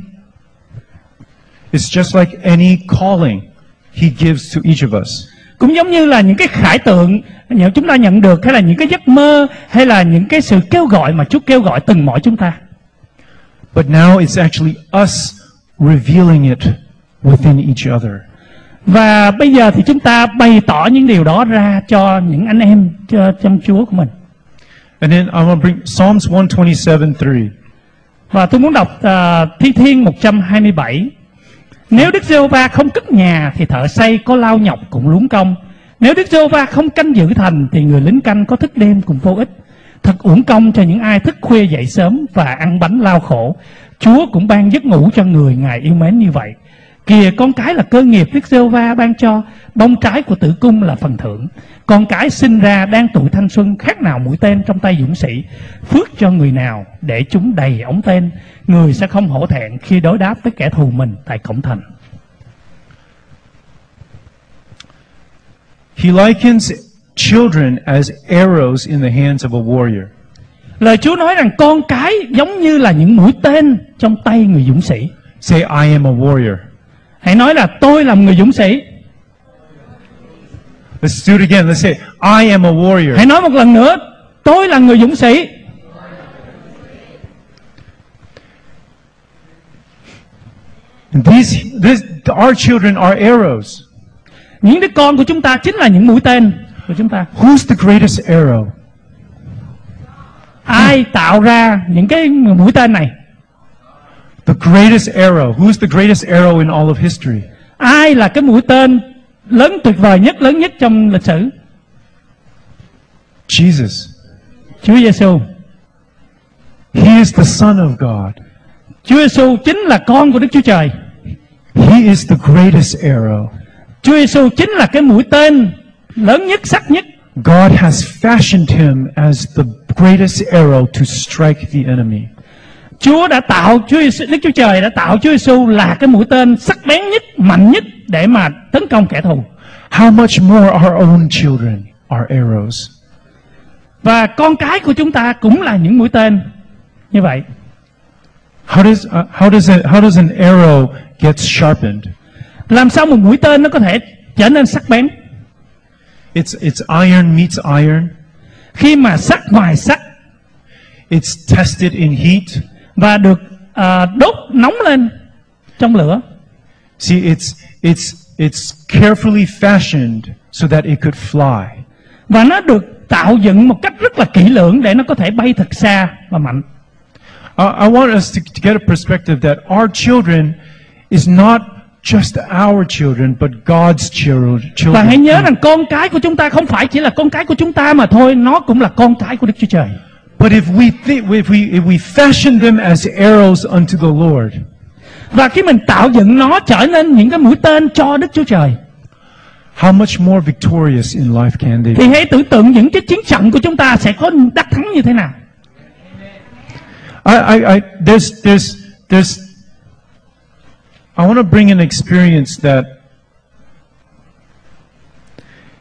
It's just like any calling he gives to each of us. Cũng giống như là những cái khải tượng chúng ta nhận được, hay là những cái giấc mơ, hay là những cái sự kêu gọi mà Chúa kêu gọi từng mỗi chúng ta. But now it's actually us revealing it within each other. Và bây giờ thì chúng ta bày tỏ những điều đó ra cho những anh em trong Chúa của mình. And then I want to bring Psalms 127:3. Và tôi muốn đọc Thi Thiên 127. Nếu Đức Giê-hô-va không cất nhà thì thợ xây có lao nhọc cũng luống công. Nếu Đức Giê-hô-va không canh giữ thành thì người lính canh có thức đêm cũng vô ích. Thật uổng công cho những ai thức khuya dậy sớm và ăn bánh lao khổ. Chúa cũng ban giấc ngủ cho người Ngài yêu mến như vậy. Kìa, con cái là cơ nghiệp Đức Giê-hô-va ban cho, bông trái của tử cung là phần thưởng. Con cái sinh ra đang tuổi thanh xuân, khác nào mũi tên trong tay dũng sĩ. Phước cho người nào để chúng đầy ống tên, người sẽ không hổ thẹn khi đối đáp với kẻ thù mình tại cổng thành. He likens children as arrows in the hands of a warrior. Lời Chúa nói rằng con cái giống như là những mũi tên trong tay người dũng sĩ. Say, I am a warrior. Hãy nói là tôi là người dũng sĩ. Let's do it again. Let's say, I am a warrior. Hãy nói một lần nữa, tôi là người dũng sĩ. Our children are arrows. Những đứa con của chúng ta chính là những mũi tên của chúng ta. Who's the greatest arrow? Ai tạo ra những cái mũi tên này? The greatest arrow. Who's the greatest arrow in all of history? Ai là cái mũi tên lớn tuyệt vời nhất, lớn nhất trong lịch sử? Jesus. Chúa Giêsu. He is the Son of God. Chúa Giêsu chính là con của Đức Chúa Trời. He is the greatest arrow. Chúa Giêsu chính là cái mũi tên lớn nhất, sắc nhất. God has fashioned him as the greatest arrow to strike the enemy. Đức Chúa Trời đã tạo Chúa Giêsu là cái mũi tên sắc bén nhất, mạnh nhất để mà tấn công kẻ thù. How much more our own children are arrows. Và con cái của chúng ta cũng là những mũi tên như vậy. How does an arrow get sharpened? Làm sao một mũi tên nó có thể trở nên sắc bén? It's iron meets iron. Khi mà sắt ngoài sắt. It's tested in heat. Và được đốt nóng lên trong lửa. See, it's carefully fashioned so that it could fly. Và nó được tạo dựng một cách rất là kỹ lưỡng để nó có thể bay thật xa và mạnh. I want us to get a perspective that our children is not just our children, but God's children. Và hãy nhớ rằng con cái của chúng ta không phải chỉ là con cái của chúng ta mà thôi, nó cũng là con cái của Đức Chúa Trời. But if we fashion them as arrows unto the Lord. Và khi mình tạo dựng nó trở nên những cái mũi tên cho Đức Chúa Trời. How much more victorious in life can they be? Thì hãy tưởng tượng những cái chiến trận của chúng ta sẽ có đắc thắng như thế nào. I want to bring an experience that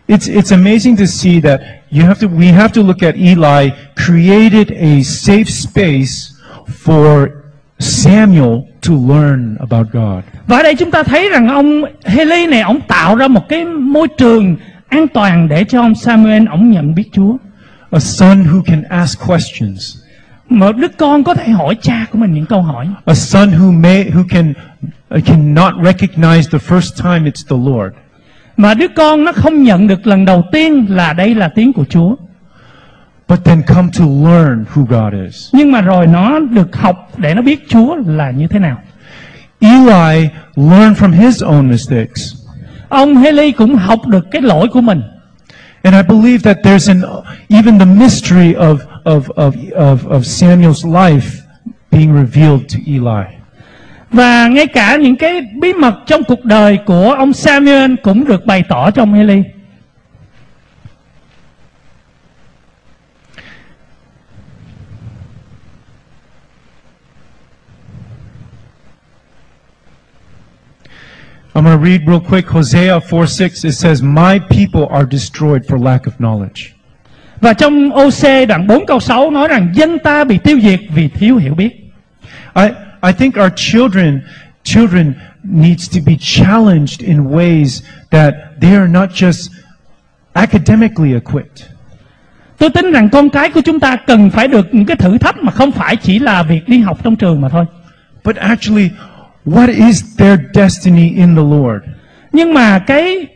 it's amazing to see that we have to look at Eli created a safe space for Samuel to learn about God. Và ở đây chúng ta thấy rằng ông Eli này, ông tạo ra một cái môi trường an toàn để cho ông Samuel ông nhận biết Chúa. A son who can ask questions. Một đứa con có thể hỏi cha của mình những câu hỏi. A son who can not recognize the first time it's the Lord. Mà đứa con nó không nhận được lần đầu tiên là đây là tiếng của Chúa. But then come to learn who God is. Nhưng mà rồi nó được học để nó biết Chúa là như thế nào. Eli learned from his own mistakes. Ông Eli cũng học được cái lỗi của mình. And I believe that there's even the mystery of Samuel's life being revealed to Eli. Và ngay cả những cái bí mật trong cuộc đời của ông Samuel cũng được bày tỏ trong Eli. I'm going to read real quick Hosea 4:6. It says, "My people are destroyed for lack of knowledge." Và trong OC đoạn 4 câu 6 nói rằng dân ta bị tiêu diệt vì thiếu hiểu biết. I think our children needs to be challenged in ways that they are not just academically equipped. Tôi tin rằng con cái của chúng ta cần phải được những cái thử thách mà không phải chỉ là việc đi học trong trường mà thôi. But actually, what is their destiny in the Lord? Nhưng mà cái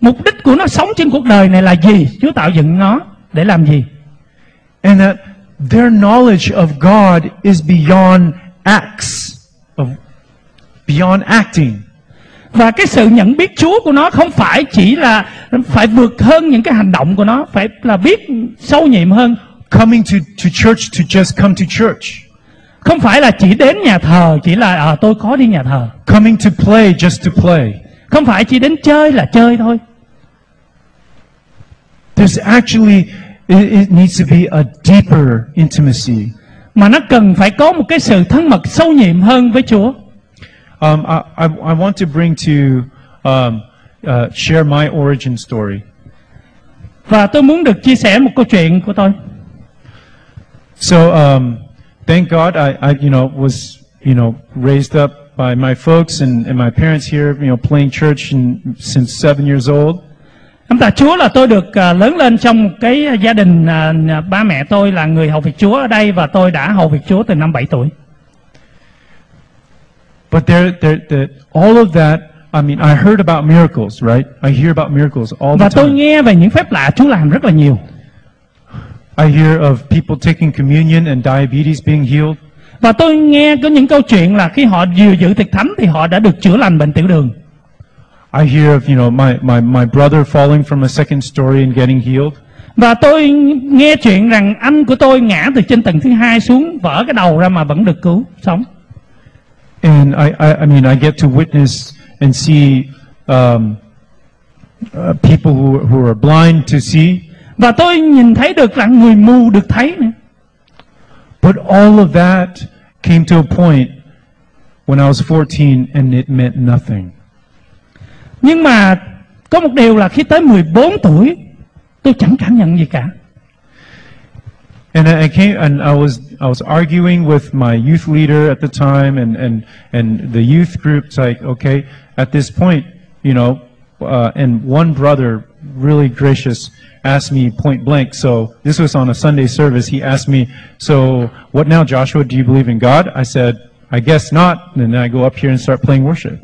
mục đích của nó sống trên cuộc đời này là gì? Chúa tạo dựng nó để làm gì? And that their knowledge of God is beyond beyond acting. Và cái sự nhận biết Chúa của nó không phải chỉ là phải vượt hơn những cái hành động của nó, phải là biết sâu nhiệm hơn. Coming to church to just come to church. Không phải là chỉ đến nhà thờ, chỉ là tôi có đi nhà thờ. Coming to play just to play. Không phải chỉ đến chơi là chơi thôi. There's actually it needs to be a deeper intimacy. Mà nó cần phải có một cái sự thân mật sâu nhiệm hơn với Chúa. I want to bring to share my origin story. Và tôi muốn được chia sẻ một câu chuyện của tôi. So thank God I was raised up by my folks and my parents here, playing church since 7 years old. Cảm tạ Chúa là tôi được lớn lên trong cái gia đình ba mẹ tôi là người hầu việc Chúa ở đây, và tôi đã hầu việc Chúa từ năm 7 tuổi. But all of that, I mean, I heard about miracles, right? I hear about miracles all the time. Và tôi nghe về những phép lạ Chúa làm rất là nhiều. I hear of people taking communion and diabetes being healed. Và tôi nghe có những câu chuyện là khi họ dự tiệc thánh thì họ đã được chữa lành bệnh tiểu đường. I hear of my brother falling from a second story and getting healed. Và tôi nghe chuyện rằng anh của tôi ngã từ trên tầng thứ 2 xuống, vỡ cái đầu ra mà vẫn được cứu sống. And I get to witness and see people who are blind to see. Và tôi nhìn thấy được rằng người mù được thấy. But all of that came to a point when I was 14 and it meant nothing. Nhưng mà có một điều là khi tới 14 tuổi tôi chẳng cảm nhận gì cả. And I came and I was arguing with my youth leader at the time and the youth group's like, okay, at this point, and one brother really gracious asked me point blank. So this was on a Sunday service. He asked me, "So what now, Joshua? Do you believe in God?" I said, "I guess not." And then I go up here and start playing worship.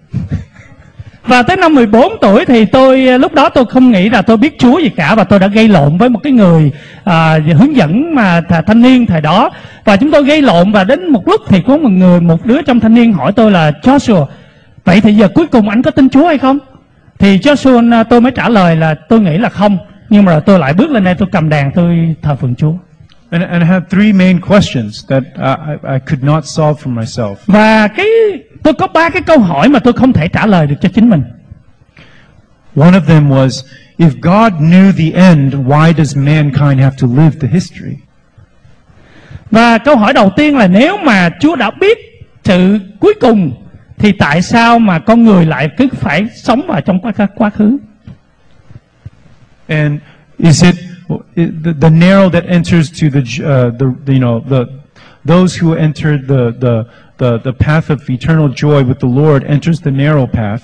Và tới năm 14 tuổi thì lúc đó tôi không nghĩ là tôi biết Chúa gì cả, và tôi đã gây lộn với một cái người hướng dẫn mà thanh niên thời đó. Và chúng tôi gây lộn, và đến một lúc thì có một đứa trong thanh niên hỏi tôi là Joshua, vậy thì giờ cuối cùng anh có tin Chúa hay không? Thì Joshua tôi mới trả lời là tôi nghĩ là không, nhưng mà tôi lại bước lên đây, tôi cầm đàn, tôi thờ phượng Chúa. And I had three main questions that I could not solve for myself. Và tôi có ba cái câu hỏi mà tôi không thể trả lời được cho chính mình. One of them was, if God knew the end, why does mankind have to live the history? Và câu hỏi đầu tiên là nếu mà Chúa đã biết sự cuối cùng thì tại sao mà con người lại cứ phải sống vào trong quá khứ? And is it the narrow that enters to those who entered the path of eternal joy with the Lord enters the narrow path.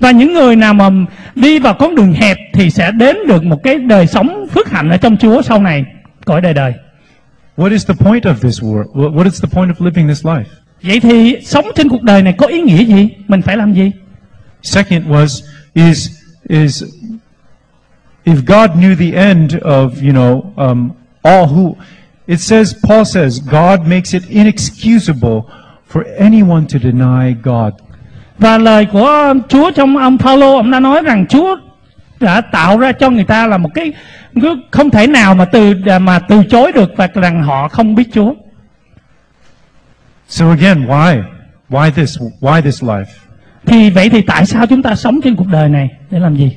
Và những người nào mà đi vào con đường hẹp thì sẽ đến được một cái đời sống phước hạnh ở trong Chúa sau này, cõi đời đời. What is the point of this world? What is the point of living this life? Vậy thì sống trên cuộc đời này có ý nghĩa gì? Mình phải làm gì? Second was is if God knew the end of all who. It says, Paul says, God makes it inexcusable for anyone to deny God. Và lời của Chúa trong ông Phaolô, ông đã nói rằng Chúa đã tạo ra cho người ta là một cái không thể nào mà từ chối được, và rằng họ không biết Chúa. So again, why? Why this life? Thì vậy thì tại sao chúng ta sống trên cuộc đời này để làm gì?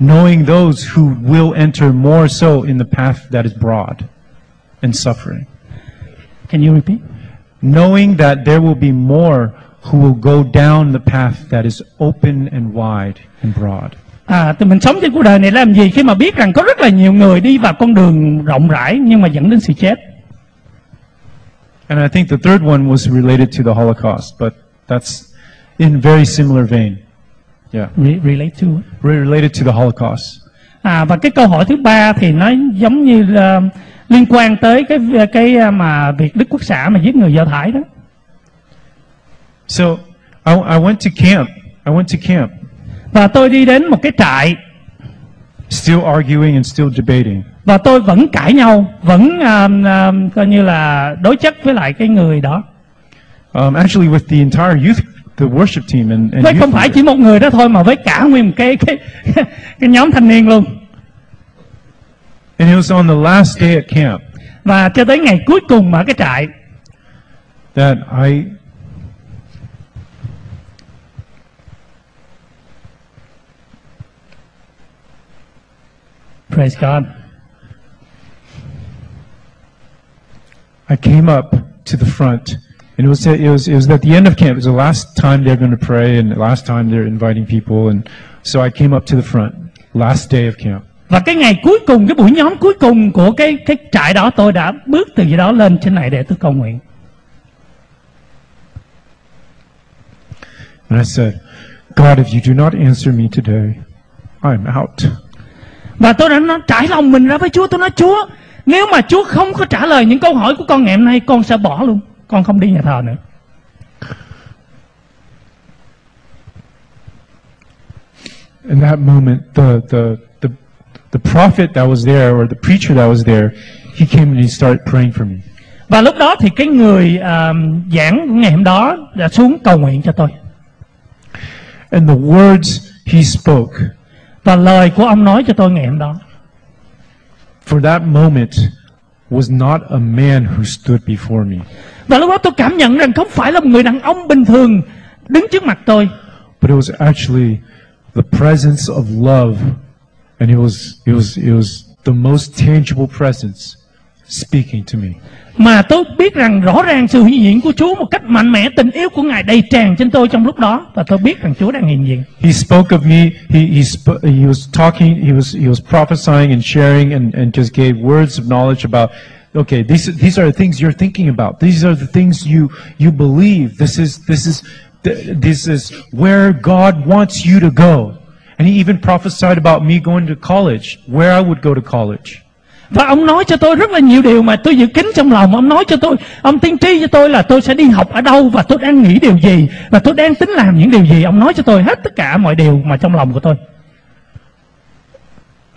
Knowing those who will enter more so in the path that is broad. And suffering. Can you repeat? Knowing that there will be more who will go down the path that is open and wide and broad. Thì mình sống trên cuộc đời này làm gì khi mà biết rằng có rất là nhiều người đi vào con đường rộng rãi nhưng mà dẫn đến sự chết. And I think the third one was related to the Holocaust, but that's in very similar vein. Yeah. Related to the Holocaust. Và cái câu hỏi thứ ba thì nó giống như là liên quan tới cái mà việc Đức Quốc xã mà giết người Do Thái đó. So I went to camp. Và tôi đi đến một cái trại. Still arguing and still debating. Và tôi vẫn cãi nhau, vẫn coi như là đối chất với lại cái người đó. Actually with the entire youth, the worship team and với không phải chỉ một người đó thôi mà với cả nguyên một cái nhóm thanh niên luôn. And it was on the last day at camp. Và cho tới ngày cuối cùng ở cái trại. that Praise God. I came up to the front, and it was at the end of camp. It was the last time they're going to pray, and the last time they're inviting people, and so I came up to the front, last day of camp. Và cái ngày cuối cùng, cái buổi nhóm cuối cùng của cái trại đó, tôi đã bước từ dưới đó lên trên này để tôi cầu nguyện. And I said, God, if you do not answer me today, I'm out. Và tôi đã trải lòng mình ra với Chúa. Tôi nói, Chúa, nếu mà Chúa không có trả lời những câu hỏi của con ngày hôm nay, con sẽ bỏ luôn. Con không đi nhà thờ nữa. In that moment, the prophet that was there, or the preacher that was there, he came and he started praying for me. Và lúc đó thì cái người giảng ngày hôm đó đã xuống cầu nguyện cho tôi. And the words he spoke. Và lời của ông nói cho tôi ngày hôm đó. For that moment was not a man who stood before me. Và lúc đó tôi cảm nhận rằng không phải là một người đàn ông bình thường đứng trước mặt tôi. But it was actually the presence of love, and it was the most tangible presence speaking to me. Mà tôi biết rằng rõ ràng sự hiện diện của Chúa một cách mạnh mẽ, tình yêu của Ngài đầy tràn trên tôi trong lúc đó, và tôi biết rằng Chúa đang hiện diện. He spoke of me. He was talking. He was prophesying and sharing and just gave words of knowledge about. Okay, these are the things you're thinking about. These are the things you believe. This is where God wants you to go. And he even prophesied about me going to college, where I would go to college. Và ông nói cho tôi rất là nhiều điều mà tôi giữ kín trong lòng. Ông nói cho tôi, ông tiên tri cho tôi là tôi sẽ đi học ở đâu, và tôi đang nghĩ điều gì, và tôi đang tính làm những điều gì. Ông nói cho tôi hết tất cả mọi điều mà trong lòng của tôi.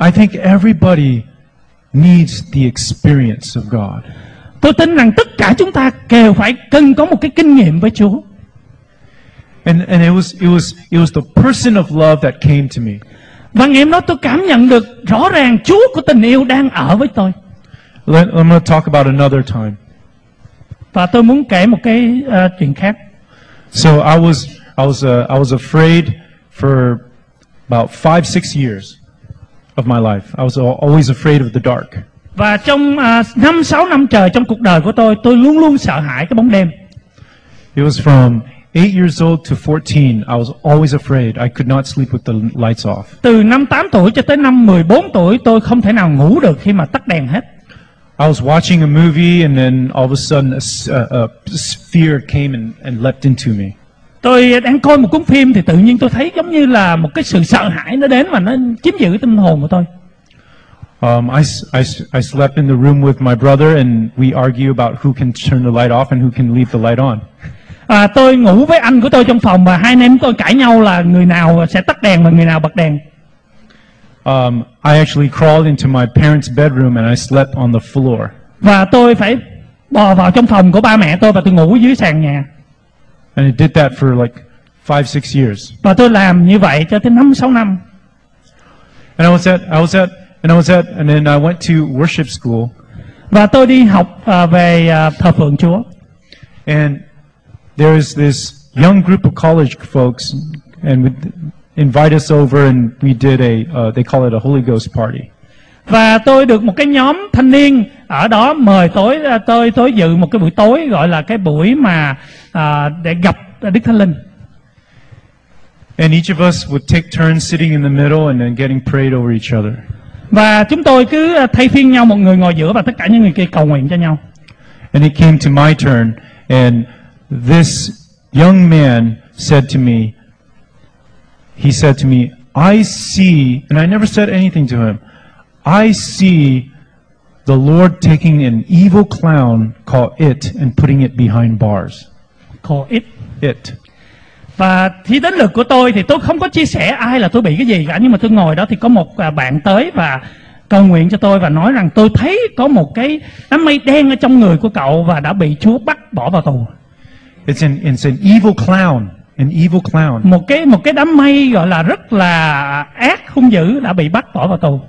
I think everybody needs the experience of God. Tôi tin rằng tất cả chúng ta đều phải cần có một cái kinh nghiệm với Chúa. And it was the person of love that came to me. Và ngày hôm đó tôi cảm nhận được rõ ràng Chúa của tình yêu đang ở với tôi. I'm going to talk about another time. Và tôi muốn kể một cái chuyện khác. So I was afraid for about 5-6 years of my life. I was always afraid of the dark. Và trong 5-6 năm trời trong cuộc đời của tôi luôn luôn sợ hãi cái bóng đêm. It was from 8 years old to 14, I was always afraid. I could not sleep with the lights off. Từ năm 8 tuổi cho tới năm 14 tuổi, tôi không thể nào ngủ được khi mà tắt đèn hết. I was watching a movie and then all of a sudden a fear came and leapt into me. Tôi đang coi một cuốn phim thì tự nhiên tôi thấy giống như là một cái sự sợ hãi nó đến và nó chiếm giữ tâm hồn của tôi. I slept in the room with my brother and we argue about who can turn the light off and who can leave the light on. Tôi ngủ với anh của tôi trong phòng và hai anh em tôi cãi nhau là người nào sẽ tắt đèn và người nào bật đèn. I actually crawled into my parents' bedroom and I slept on the floor. Và tôi phải bò vào trong phòng của ba mẹ tôi và tôi ngủ dưới sàn nhà. And I did that for like 5-6 years. Và tôi làm như vậy cho tới 5-6 năm. And and then I went to worship school. Và tôi đi học về thờ phượng Chúa. And there is this young group of college folks, and would invite us over, and we did they call it a Holy Ghost party. Và tôi được một cái nhóm thanh niên ở đó mời tôi dự một cái buổi tối gọi là cái buổi mà để gặp Đức Thánh Linh. And each of us would take turns sitting in the middle and then getting prayed over each other. Và chúng tôi cứ thay phiên nhau, một người ngồi giữa và tất cả những người kia cầu nguyện cho nhau. And it came to my turn, and this young man said to me, I see, and I never said anything to him, I see the Lord taking an evil clown called It and putting it behind bars. Call It? It. Và khi đến lượt của tôi thì tôi không có chia sẻ ai là tôi bị cái gì cả, nhưng mà tôi ngồi đó thì có một bạn tới và cầu nguyện cho tôi và nói rằng tôi thấy có một cái đám mây đen ở trong người của cậu và đã bị Chúa bắt bỏ vào tù. It's an evil clown, an evil clown. Một cái đám mây gọi là rất là ác, hung dữ đã bị bắt bỏ vào tù.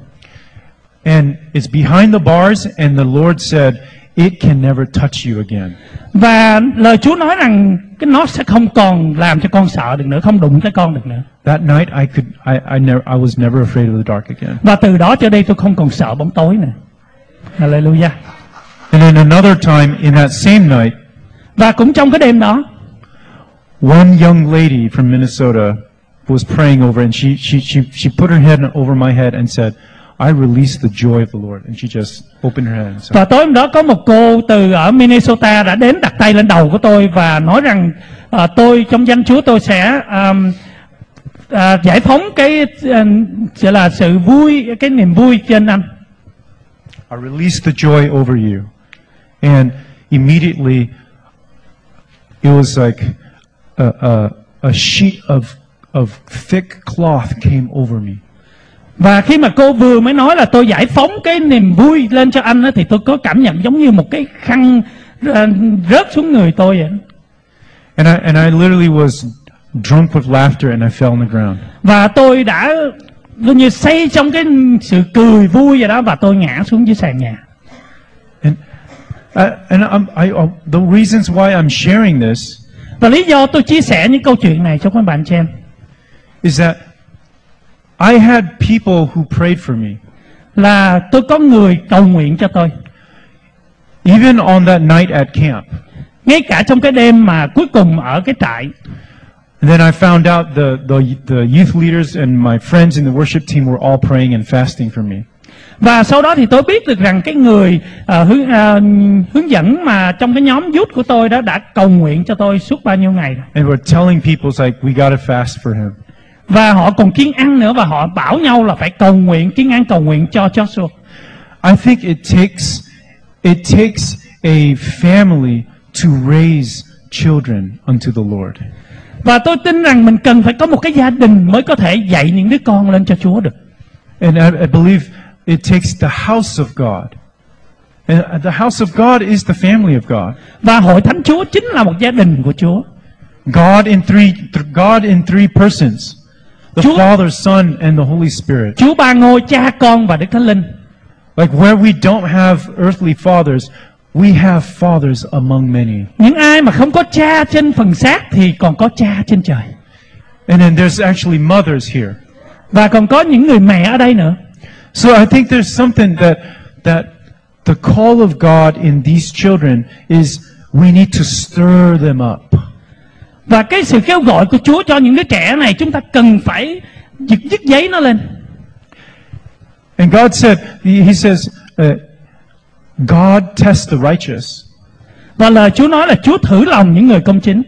And it's behind the bars, and the Lord said, It can never touch you again. Và lời Chúa nói rằng cái nó sẽ không còn làm cho con sợ được nữa, không đụng tới con được nữa. That night I was never afraid of the dark again. Và từ đó cho đây tôi không còn sợ bóng tối nữa. Hallelujah. And then another time in that same night. Và cũng trong cái đêm đó. One young lady from Minnesota was praying over, and she put her head over my head and said, "I release the joy of the Lord." And she just opened her hands. Và tối hôm đó có một cô từ ở Minnesota đã đến đặt tay lên đầu của tôi và nói rằng tôi trong danh Chúa tôi sẽ giải phóng cái sẽ là sự vui, cái niềm vui trên anh. I release the joy over you, and immediately it was like a sheet of thick cloth came over me. Và khi mà cô vừa mới nói là tôi giải phóng cái niềm vui lên cho anh đó, thì tôi có cảm nhận giống như một cái khăn rớt xuống người tôi vậy. And I literally was drunk with laughter and I fell on the ground. Và tôi đã như say trong cái sự cười vui vậy đó và tôi ngã xuống dưới sàn nhà. And the reasons why I'm sharing this. Và lý do tôi chia sẻ những câu chuyện này cho các bạn xem is that I had people who prayed for me. Là tôi có người cầu nguyện cho tôi. Even on that night at camp. Ngay cả trong cái đêm mà cuối cùng ở cái trại. And then I found out the youth leaders and my friends in the worship team were all praying and fasting for me. Và sau đó thì tôi biết được rằng cái người hướng dẫn mà trong cái nhóm youth của tôi đó đã cầu nguyện cho tôi suốt bao nhiêu ngày. And we're telling people like we gotta fast for him. Và họ còn kiêng ăn nữa và họ bảo nhau là phải cầu nguyện, kiêng ăn cầu nguyện cho Joshua. I think it takes a family to raise children unto the Lord. Và tôi tin rằng mình cần phải có một cái gia đình mới có thể dạy những đứa con lên cho Chúa được. And I believe it takes the house of God. And the house of God is the family of God. Và hội thánh Chúa chính là một gia đình của Chúa. God in three persons. The Father, Son, and the Holy Spirit. Chúa ba ngôi, Cha, Con và Đức Thánh Linh. Like where we don't have earthly fathers, we have fathers among many. Những ai mà không có cha trên phần xác thì còn có cha trên trời. And then there's actually mothers here. Và còn có những người mẹ ở đây nữa. So I think there's something that the call of God in these children is we need to stir them up. Và cái sự kêu gọi của Chúa cho những đứa trẻ này chúng ta cần phải giật giật giấy nó lên. And God said, He says, God tests the righteous. Và lời Chúa nói là Chúa thử lòng những người công chính.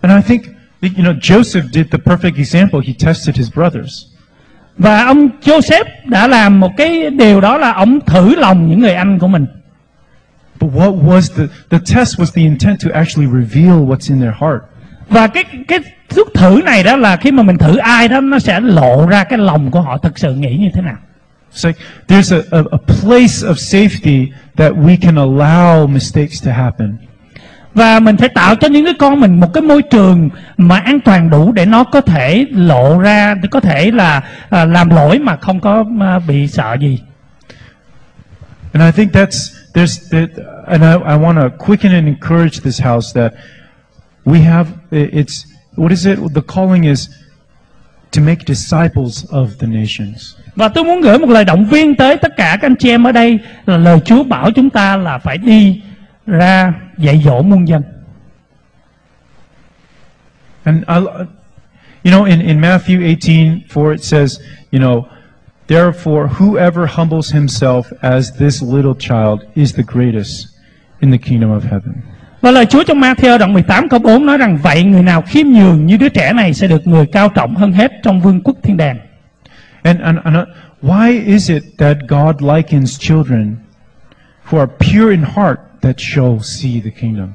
And I think, you know, Joseph did the perfect example. He tested his brothers. Và ông Joseph đã làm một cái điều đó là ông thử lòng những người anh của mình. But what was the test was the intent to actually reveal what's in their heart. Và cái thước thử này đó là khi mà mình thử ai đó nó sẽ lộ ra cái lòng của họ thực sự nghĩ như thế nào. So there's a place of safety that we can allow mistakes to happen. Và mình phải tạo cho những đứa con mình một cái môi trường mà an toàn đủ để nó có thể lộ ra, có thể là làm lỗi mà không có bị sợ gì. And I think I want to quicken and encourage this house that we have. It's what is it? The calling is to make disciples of the nations. Và tôi muốn gửi một lời động viên tới tất cả các anh chị em ở đây là lời Chúa bảo chúng ta là phải đi ra dạy dỗ muôn dân. And you know, in Matthew 18:4 it says, you know. Therefore, whoever humbles himself as this little child is the greatest in the kingdom of heaven. Và lời Chúa trong Ma-thi-ơ đoạn 18:4 nói rằng vậy người nào khiêm nhường như đứa trẻ này sẽ được người cao trọng hơn hết trong vương quốc thiên đàng. And why is it that God likens children who are pure in heart that shall see the kingdom?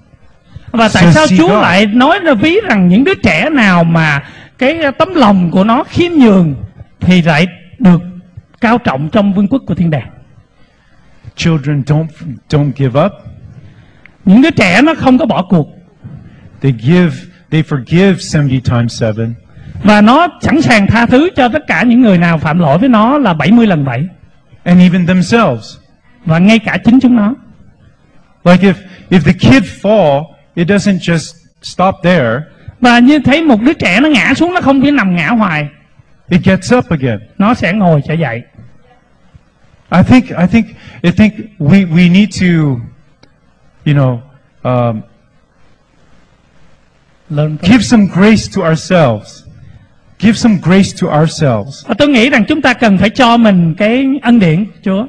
Và tại sao Chúa lại nói ra ví rằng những đứa trẻ nào mà cái tấm lòng của nó khiêm nhường thì lại được cao trọng trong vương quốc của thiên đàng. Children don't give up. Những đứa trẻ nó không có bỏ cuộc. They forgive 70 times 7. Và nó sẵn sàng tha thứ cho tất cả những người nào phạm lỗi với nó là 70 lần 7. And even themselves. Và ngay cả chính chúng nó. Like if the kid fall, it doesn't just stop there. Và như thấy một đứa trẻ nó ngã xuống, nó không thể nằm ngã hoài. It gets up again. Nó sẽ ngồi trở dậy. I think we need to, you know, give some grace to ourselves. Give some grace to ourselves. Tôi nghĩ rằng chúng ta cần phải cho mình cái ân điển Chúa.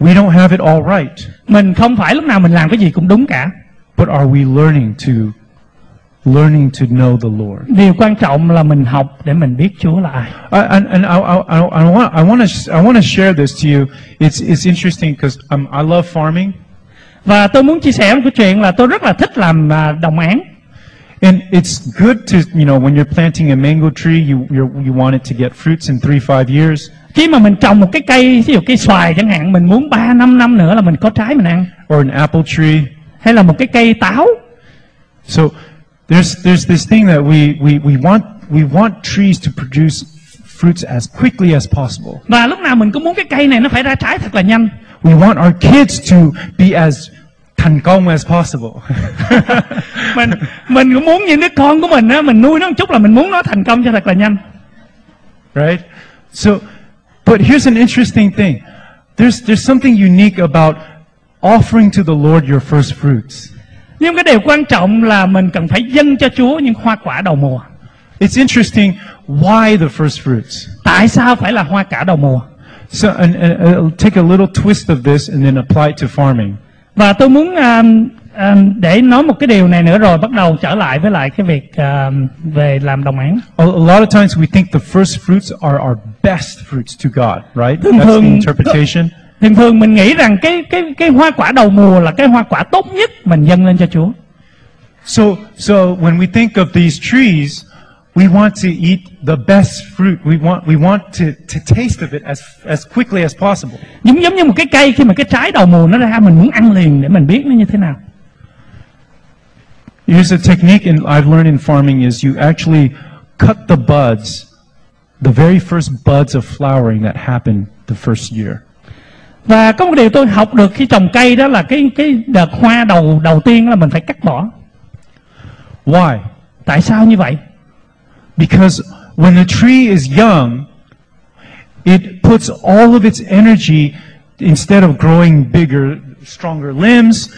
We don't have it all right. Mình không phải lúc nào mình làm cái gì cũng đúng cả. But are we learning to know the Lord? Điều quan trọng là mình học để mình biết Chúa là ai. I want to share this to you. It's interesting because I love farming. Và tôi muốn chia sẻ một cái chuyện là tôi rất là thích làm đồng án. And it's good to, you know, when you're planting a mango tree, you want it to get fruits in 3-5 years. Khi mà mình trồng một cái cây, ví dụ cây xoài chẳng hạn, mình muốn 3-5 năm nữa là mình có trái mình ăn. Or an apple tree. Hay là một cái cây táo. So there's this thing that we want trees to produce fruits as quickly as possible. Và lúc nào mình cũng muốn cái cây này nó phải ra trái thật là nhanh. We want our kids to be as thành công as possible. Mình cũng muốn những đứa con của mình á, mình nuôi nó một chút là mình muốn nó thành công cho thật là nhanh. Right? So but here's an interesting thing. There's something unique about offering to the Lord your first fruits. Nhưng cái điều quan trọng là mình cần phải dâng cho Chúa những hoa quả đầu mùa. It's interesting why the first fruits. Tại sao phải là hoa quả đầu mùa? So and take a little twist of this and then apply it to farming. Và tôi muốn để nói một cái điều này nữa rồi bắt đầu trở lại với lại cái việc về làm đồng án. A lot of times we think the first fruits are our best fruits to God, right? That's the interpretation. Thường mình nghĩ rằng cái hoa quả đầu mùa là cái hoa quả tốt nhất mình dâng lên cho Chúa. So when we think of these trees, we want to eat the best fruit. We want to taste of it as quickly as possible. Giống như một cái cây, khi mà cái trái đầu mùa nó ra mình muốn ăn liền để mình biết nó như thế nào. Here's a technique I've learned in farming is you actually cut the buds, the very first buds of flowering that happened the first year. Và có một điều tôi học được khi trồng cây đó là cái đợt hoa đầu tiên là mình phải cắt bỏ. Why? Tại sao như vậy? Because when a tree is young, it puts all of its energy instead of growing bigger, stronger limbs,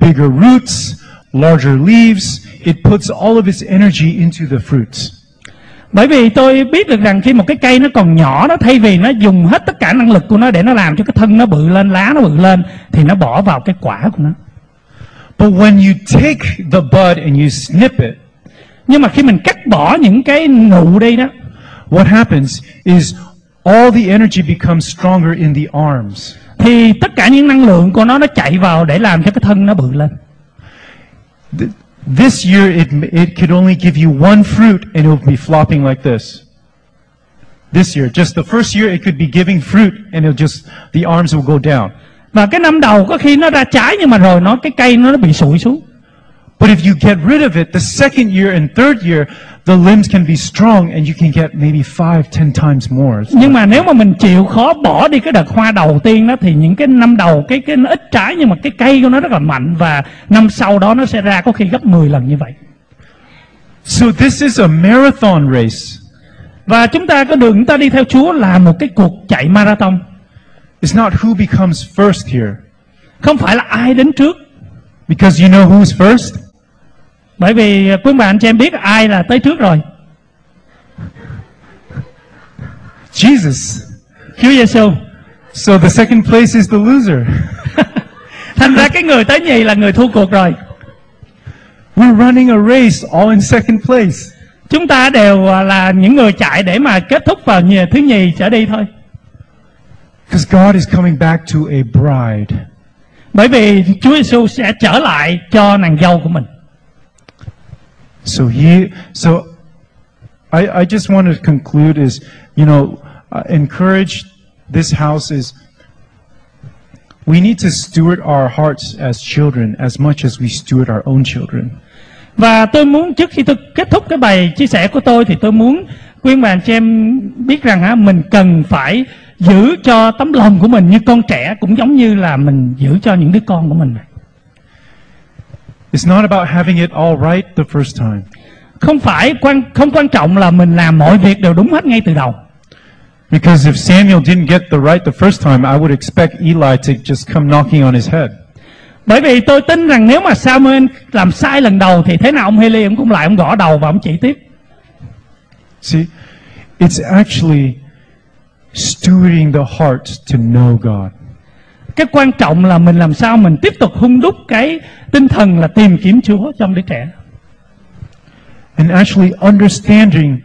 bigger roots, larger leaves, it puts all of its energy into the fruits. Bởi vì tôi biết được rằng khi một cái cây nó còn nhỏ đó, thay vì nó dùng hết tất cả năng lực của nó để nó làm cho cái thân nó bự lên, lá nó bự lên, thì nó bỏ vào cái quả của nó. But when you take the bud and you snip it, nhưng mà khi mình cắt bỏ những cái nụ đây đó, what happens is all the energy becomes stronger in the arms. Thì tất cả những năng lượng của nó chạy vào để làm cho cái thân nó bự lên. This year it could only give you one fruit and it will be flopping like this. This year, just the first year it could be giving fruit and it'll just, the arms will go down. Và cái năm đầu có khi nó ra trái nhưng mà rồi nó cái cây nó bị sụi xuống. But if you get rid of it, the second year and third year, the limbs can be strong and you can get maybe 5-10 times more. Nhưng mà nếu mà mình chịu khó bỏ đi cái đợt hoa đầu tiên đó thì những cái năm đầu cái nó ít trái nhưng mà cái cây của nó rất là mạnh và năm sau đó nó sẽ ra có khi gấp 10 lần như vậy. So this is a marathon race. Và chúng ta có đường chúng ta đi theo Chúa là một cái cuộc chạy marathon. It's not who becomes first here. Không phải là ai đến trước. Because you know who's first. Bởi vì quý bạn cho em biết ai là tới trước rồi. Jesus. Chúa Giêsu. So the second place is the loser. Thành ra cái người tới nhì là người thua cuộc rồi. We're running a race all in second place. Chúng ta đều là những người chạy để mà kết thúc vào nhà thứ nhì trở đi thôi. Because God is coming back to a bride. Bởi vì Chúa Giêsu sẽ trở lại cho nàng dâu của mình. So I just want to conclude is, you know, encourage this house is we need to steward our hearts as children as much as we steward our own children. Và tôi muốn trước khi tôi kết thúc cái bài chia sẻ của tôi thì tôi muốn khuyên bạn cho em biết rằng mình cần phải giữ cho tấm lòng của mình như con trẻ cũng giống như là mình giữ cho những đứa con của mình. It's not about having it all right the first time. Không quan trọng là mình làm mọi việc đều đúng hết ngay từ đầu. Because if Samuel didn't get the right the first time, I would expect Eli to just come knocking on his head. Bởi vì tôi tin rằng nếu mà Samuel làm sai lần đầu thì thế nào ông Eli cũng lại ông gõ đầu và ông chỉ tiếp. See, it's actually stewarding the heart to know God. Cái quan trọng là mình làm sao mình tiếp tục hun đúc cái tinh thần là tìm kiếm Chúa trong đứa trẻ. And actually understanding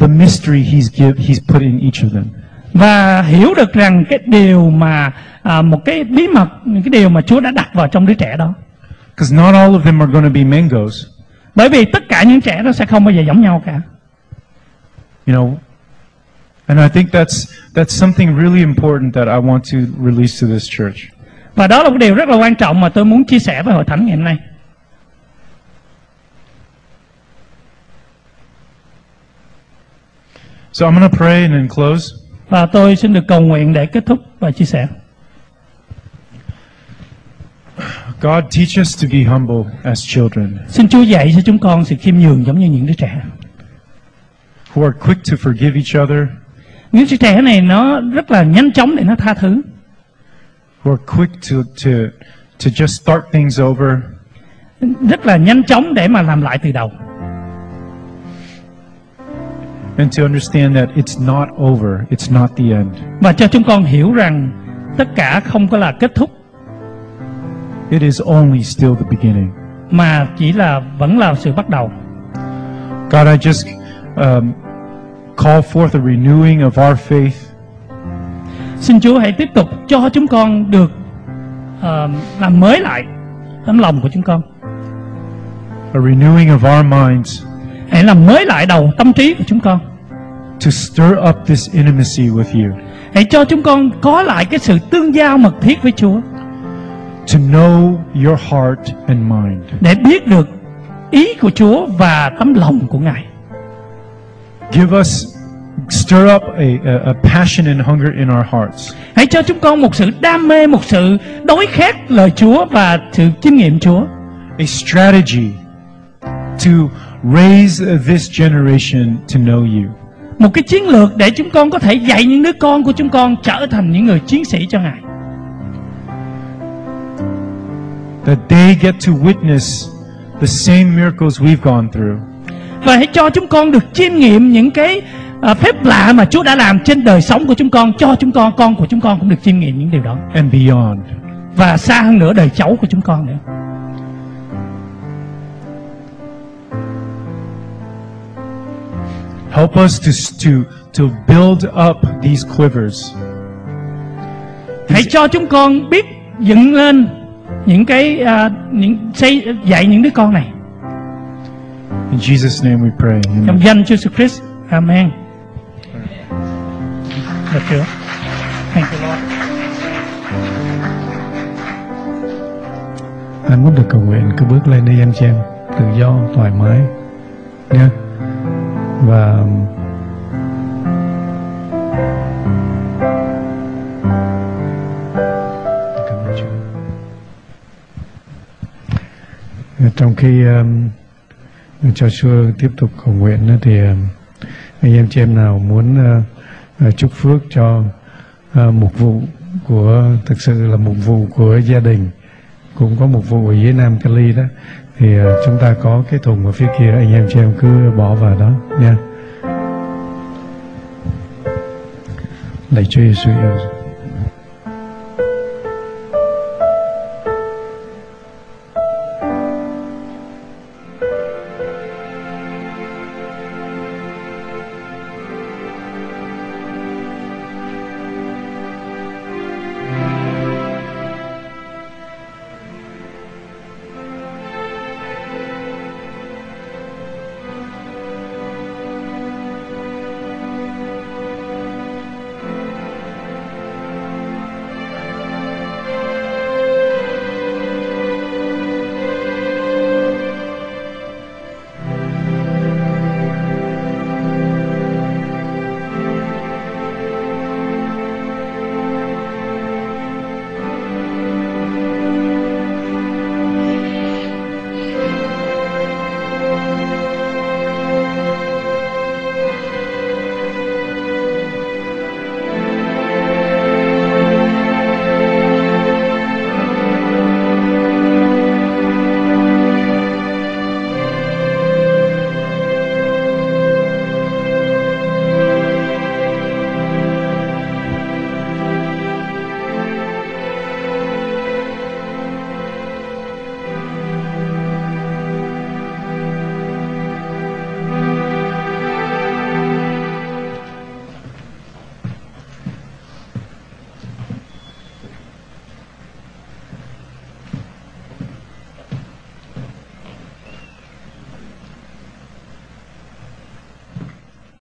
the mystery he's put in each of them. Và hiểu được rằng cái điều mà một cái bí mật, cái điều mà Chúa đã đặt vào trong đứa trẻ đó. Because not all of them are going to be mangoes. Bởi vì tất cả những trẻ đó sẽ không bao giờ giống nhau cả. You know, and I think that's something really important that I want to release to this church. Và đó là một điều rất là quan trọng mà tôi muốn chia sẻ với hội thánh ngày hôm nay. So I'm going to pray and then close. Và tôi xin được cầu nguyện để kết thúc và chia sẻ. God teach us to be humble as children. Xin Chúa dạy cho chúng con sự khiêm nhường giống như những đứa trẻ. Who are quick to forgive each other. Những đứa trẻ này nó rất là nhanh chóng để nó tha thứ. Who are quick to just start things over. Rất là nhanh chóng để mà làm lại từ đầu. And to understand that it's not over, it's not the end. Và cho chúng con hiểu rằng tất cả không có là kết thúc. It is only still the beginning. Mà chỉ là vẫn là sự bắt đầu. God, I just call forth a renewing of our faith. Xin Chúa hãy tiếp tục cho chúng con được làm mới lại tấm lòng của chúng con. A renewing of our minds. Hãy làm mới lại đầu tâm trí của chúng con. To stir up this intimacy with you. Hãy cho chúng con có lại cái sự tương giao mật thiết với Chúa. To know your heart and mind. Để biết được ý của Chúa và tấm lòng của Ngài. Give us, stir up a passion and hunger in our hearts. Hãy cho chúng con một sự đam mê, một sự đói khát lời Chúa và sự chiêm nghiệm Chúa. A strategy to raise this generation to know you. Một cái chiến lược để chúng con có thể dạy những đứa con của chúng con trở thành những người chiến sĩ cho Ngài. That they get to witness the same miracles we've gone through. Và hãy cho chúng con được chiêm nghiệm những cái phép lạ mà Chúa đã làm trên đời sống của chúng con, cho chúng con của chúng con cũng được chiêm nghiệm những điều đó. And beyond. Và xa hơn nữa đời cháu của chúng con nữa. Help us to build up these quivers. Hãy cho chúng con biết dựng lên những cái xây dạy những đứa con này. In Jesus' name we pray. Trong danh Chúa Giêsu Christ. Amen. Thank you Lord. Anh muốn được cầu nguyện cứ bước lên đi anh chị em, tự do thoải mái nha. Yeah. Và trong khi Joshua tiếp tục cầu nguyện thì anh em chị em nào muốn chúc phước cho mục vụ của, thực sự là mục vụ của gia đình, cũng có mục vụ ở dưới Nam Cali đó, thì chúng ta có cái thùng ở phía kia, anh em chị em cứ bỏ vào đó nha. Lạy Chúa Giêsu.